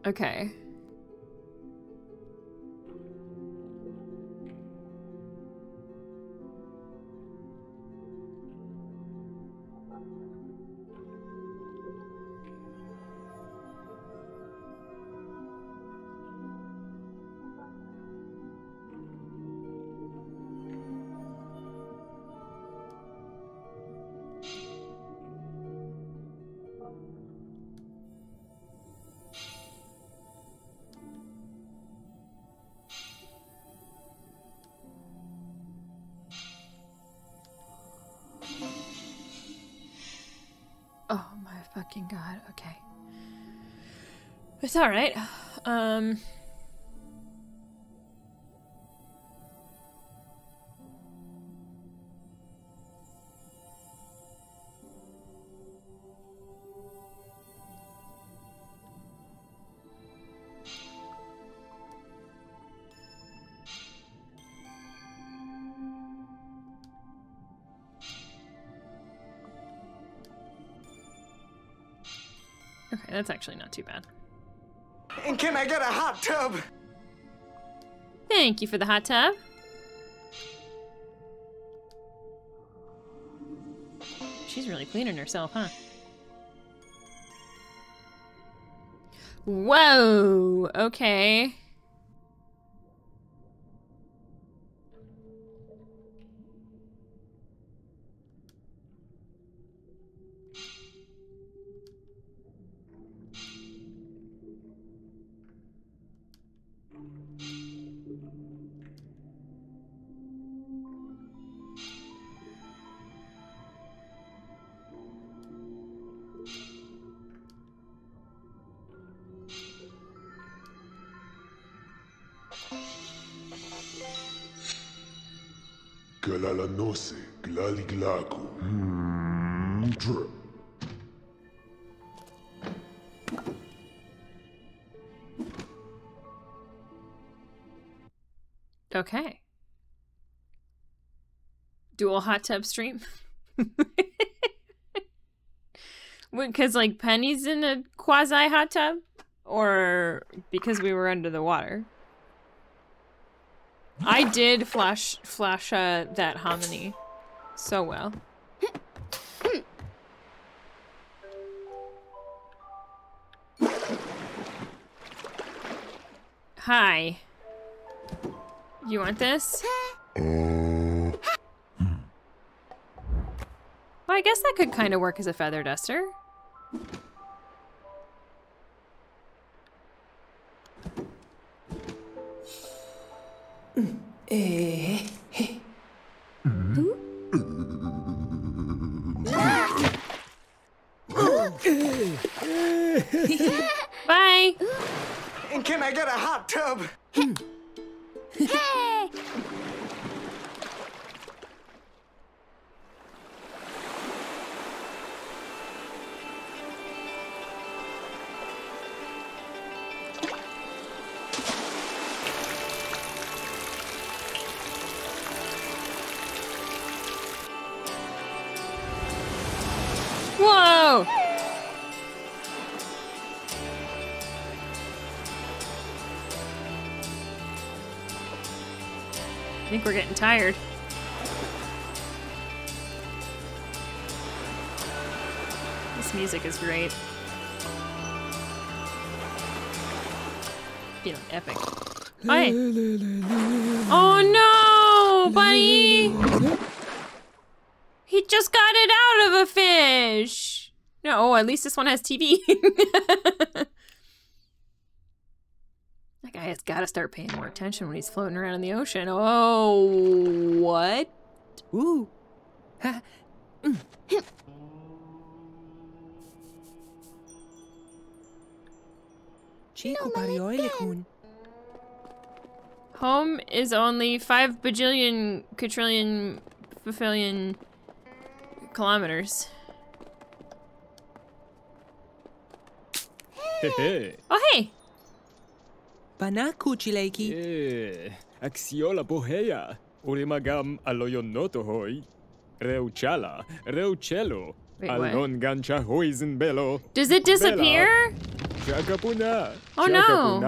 Okay. Fucking God, okay. It's alright. Um... Okay, that's actually not too bad. And can I get a hot tub? Thank you for the hot tub. She's really cleaning herself, huh? Whoa, okay. Okay. Dual hot tub stream. Because like Penny's in a quasi hot tub, or because we were under the water. I did flash flash uh, that hominy so well. Hi. You want this? Well, I guess that could kind of work as a feather duster. Bye! And can I get a hot tub? Hey! Whoa! I think we're getting tired. This music is great. You know, epic. Hi. Oh no, buddy! He just got it out of a fish! No, oh, at least this one has T V. That guy has got to start paying more attention when he's floating around in the ocean. Oh, what? Ooh. Home is only five bajillion, quadrillion, bajillion kilometers. Hey. Hey. Oh, hey! Banakuchileki. Yeah. Axiola boheya. Urimagam aloyonoto hoi. Reuchala. Reuchelo. Alon gancha hoizen bello. Does it disappear? Chakapuna. Oh no.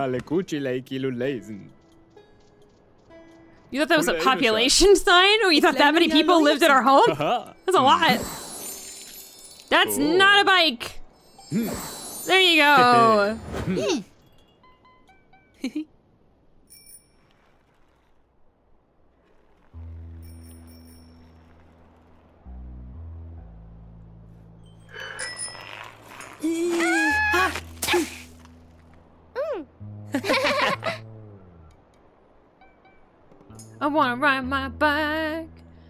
You thought that was a population sign? Or you thought that many people lived at our home? That's a lot. That's oh. not a bike. There you go. I wanna ride my bike.